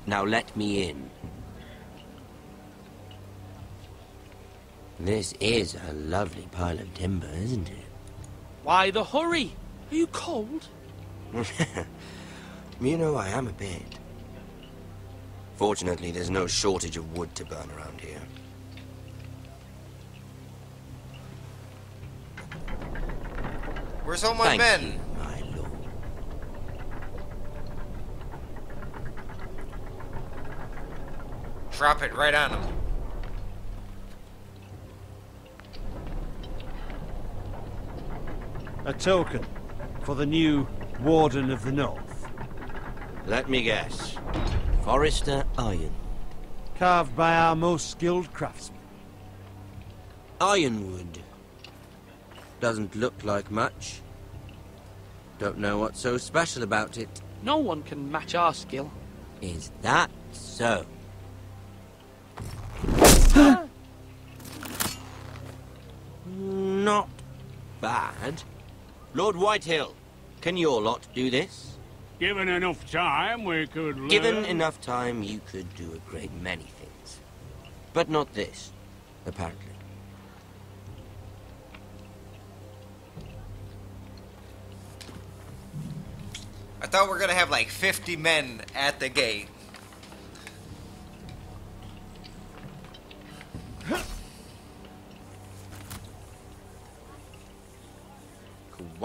Now let me in. This is a lovely pile of timber, isn't it? Why the hurry? Are you cold? You know I am a bit. Fortunately, there's no shortage of wood to burn around here. Where's all my Thank men? You, my lord. Drop it right on them. A token for the new Warden of the North. Let me guess. Forrester Iron. Carved by our most skilled craftsman. Ironwood. Doesn't look like much. Don't know what's so special about it. No one can match our skill. Is that so? Not bad. Lord Whitehill, can your lot do this? Given enough time, we could learn. Given enough time, you could do a great many things. But not this, apparently. I thought we were gonna have like fifty men at the gate.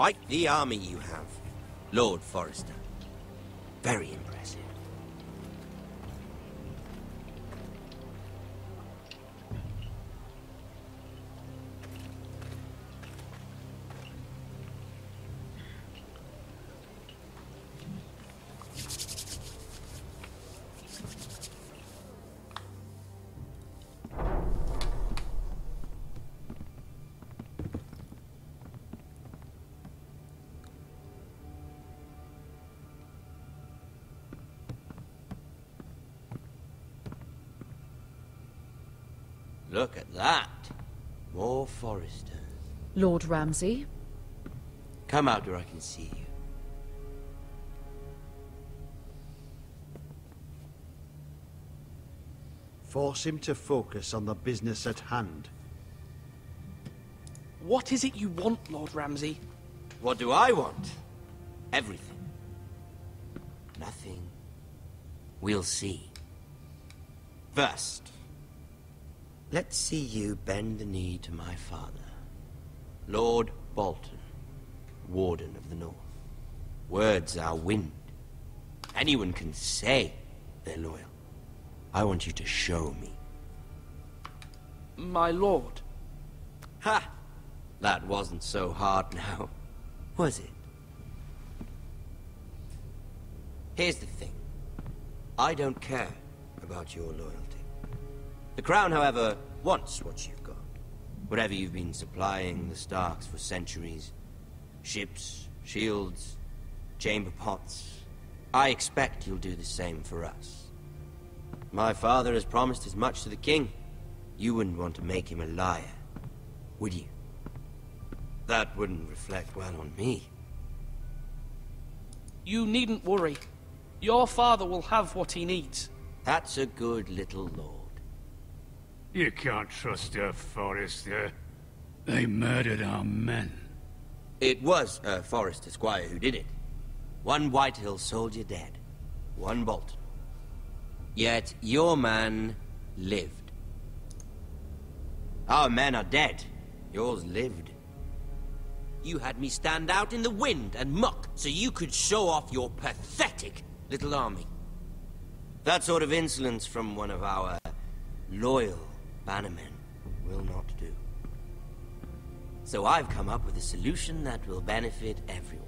quite the army you have, Lord Forrester. Very impressive. Look at that. More Forrester. Lord Ramsay. Come out where I can see you. Force him to focus on the business at hand. What is it you want, Lord Ramsay? What do I want? Everything. Nothing. We'll see. First, let's see you bend the knee to my father, Lord Bolton, Warden of the North. Words are wind. Anyone can say they're loyal. I want you to show me. My lord. Ha! That wasn't so hard now, was it? Here's the thing. I don't care about your loyalty. The Crown, however, wants what you've got. Whatever you've been supplying the Starks for centuries. Ships, shields, chamber pots. I expect you'll do the same for us. My father has promised as much to the King. You wouldn't want to make him a liar, would you? That wouldn't reflect well on me. You needn't worry. Your father will have what he needs. That's a good little lord. You can't trust her, Forrester. They murdered our men. It was uh, Forrester Squire who did it. One Whitehill soldier dead. One Bolton. Yet your man lived. Our men are dead. Yours lived. You had me stand out in the wind and muck so you could show off your pathetic little army. That sort of insolence from one of our loyal bannermen will not do. So I've come up with a solution that will benefit everyone.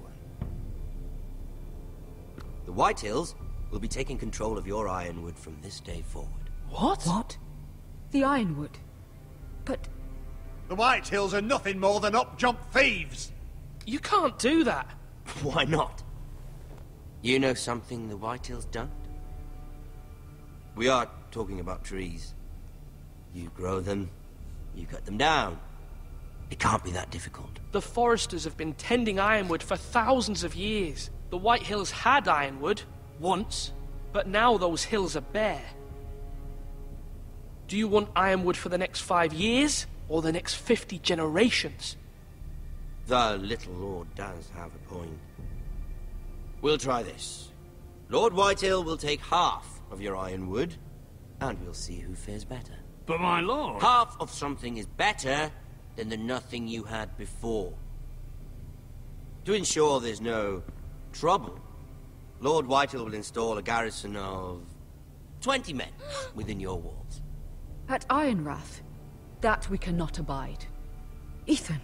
The White Hills will be taking control of your Ironwood from this day forward. What? What? The Ironwood? But... The White Hills are nothing more than up-jump thieves! You can't do that! Why not? You know something the White Hills don't? We are talking about trees. You grow them, you cut them down. It can't be that difficult. The Foresters have been tending Ironwood for thousands of years. The White Hills had Ironwood, once, but now those hills are bare. Do you want Ironwood for the next five years, or the next fifty generations? The little lord does have a point. We'll try this. Lord Whitehill will take half of your Ironwood, and we'll see who fares better. But my lord... Half of something is better than the nothing you had before. To ensure there's no trouble, Lord Whitehill will install a garrison of twenty men within your walls. At Ironrath, that we cannot abide. Ethan.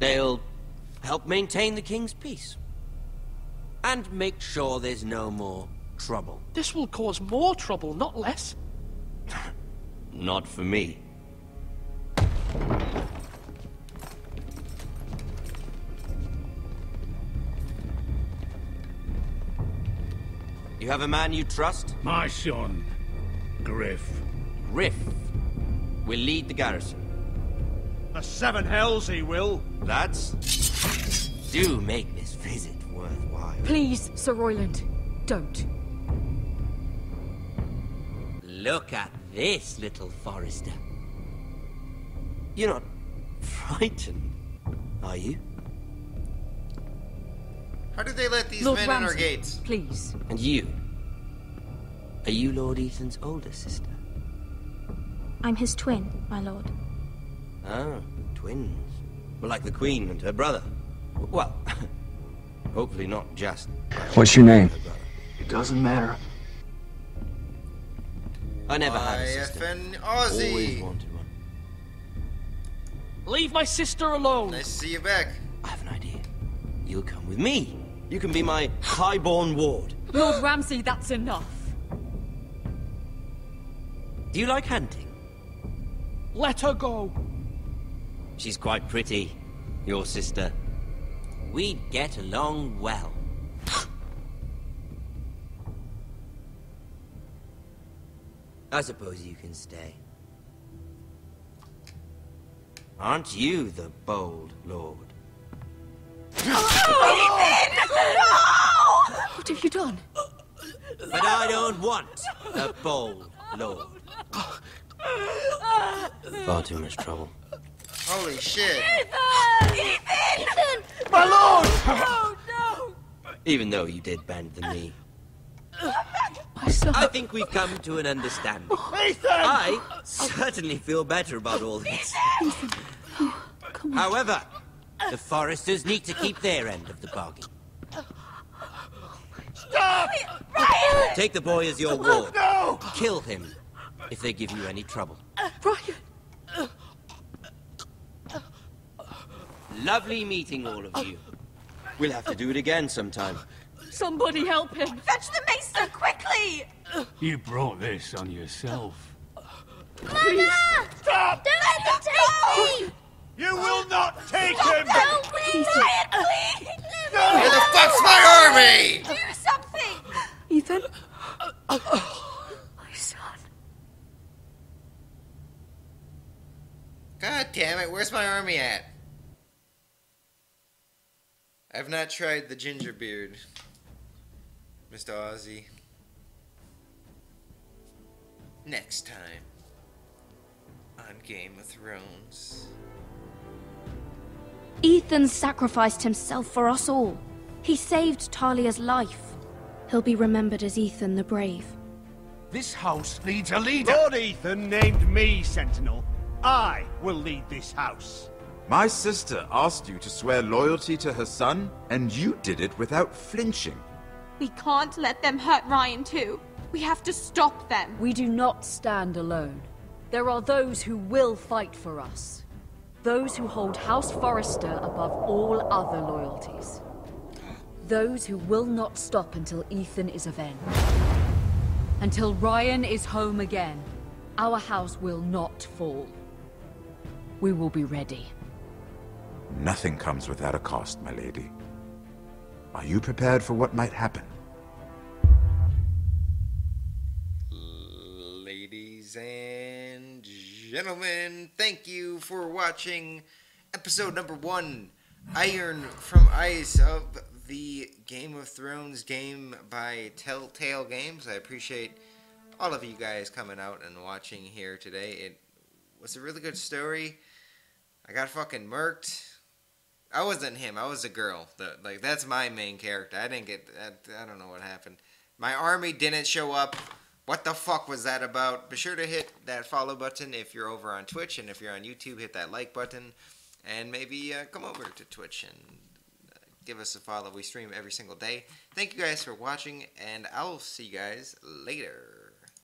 They'll help maintain the King's peace. And make sure there's no more trouble. This will cause more trouble, not less. Not for me. You have a man you trust? My son, Griff. Griff will lead the garrison. The seven hells he will. Lads, do make this visit worthwhile. Please, Ser Royland, don't. Look at this, little Forrester. You're not frightened, are you? How did they let these Lord men Ramsay, in our gates? Please. And you? Are you Lord Ethan's older sister? I'm his twin, my lord. Ah, twins. Well, like the Queen and her brother. Well, hopefully not just. What's your name? It doesn't matter. I never I had a sister. Aussie. Always wanted one. Leave my sister alone. Nice to see you back. I have an idea. You'll come with me. You can be my highborn ward. Lord Ramsay, that's enough. Do you like hunting? Let her go. She's quite pretty, your sister. We'd get along well. I suppose you can stay. Aren't you the bold lord? Oh, no! What have you done? But no! I don't want a bold lord. Far too much trouble. Holy shit! Ethan! Ethan! Ethan! My lord! Oh no! Even though you did bend the knee. My son. I think we've come to an understanding. Ethan! I certainly feel better about all this. Ethan! Oh, come on. However, the Foresters need to keep their end of the bargain. Stop! Ryan! Take the boy as your ward. No! Kill him if they give you any trouble. Ryan! Lovely meeting all of you. We'll have to do it again sometime. Somebody help him! Fetch the maester, quickly! You brought this on yourself. Mama! Stop! Don't let him take me! You will not take Stop, him! No, please! Ryan, please! No, who the fuck's my army? Do something! Ethan? My son. God damn it, where's my army at? I've not tried the ginger beard, Mister Ozzy. Next time on Game of Thrones. Ethan sacrificed himself for us all. He saved Talia's life. He'll be remembered as Ethan the Brave. This house needs a leader. Lord Ethan named me Sentinel. I will lead this house. My sister asked you to swear loyalty to her son, and you did it without flinching. We can't let them hurt Ryan too. We have to stop them. We do not stand alone. There are those who will fight for us. Those who hold House Forrester above all other loyalties. Those who will not stop until Ethan is avenged. Until Ryan is home again, our house will not fall. We will be ready. Nothing comes without a cost, my lady. Are you prepared for what might happen? Ladies and gentlemen, thank you for watching episode number one, Iron from Ice, of the Game of Thrones game by Telltale Games. I appreciate all of you guys coming out and watching here today. It was a really good story. I got fucking murked. I wasn't him. I was a girl. The, like, that's my main character. I didn't get... I, I don't know what happened. My army didn't show up. What the fuck was that about? Be sure to hit that follow button if you're over on Twitch, and if you're on YouTube, hit that like button, and maybe uh, come over to Twitch and uh, give us a follow. We stream every single day. Thank you guys for watching, and I'll see you guys later.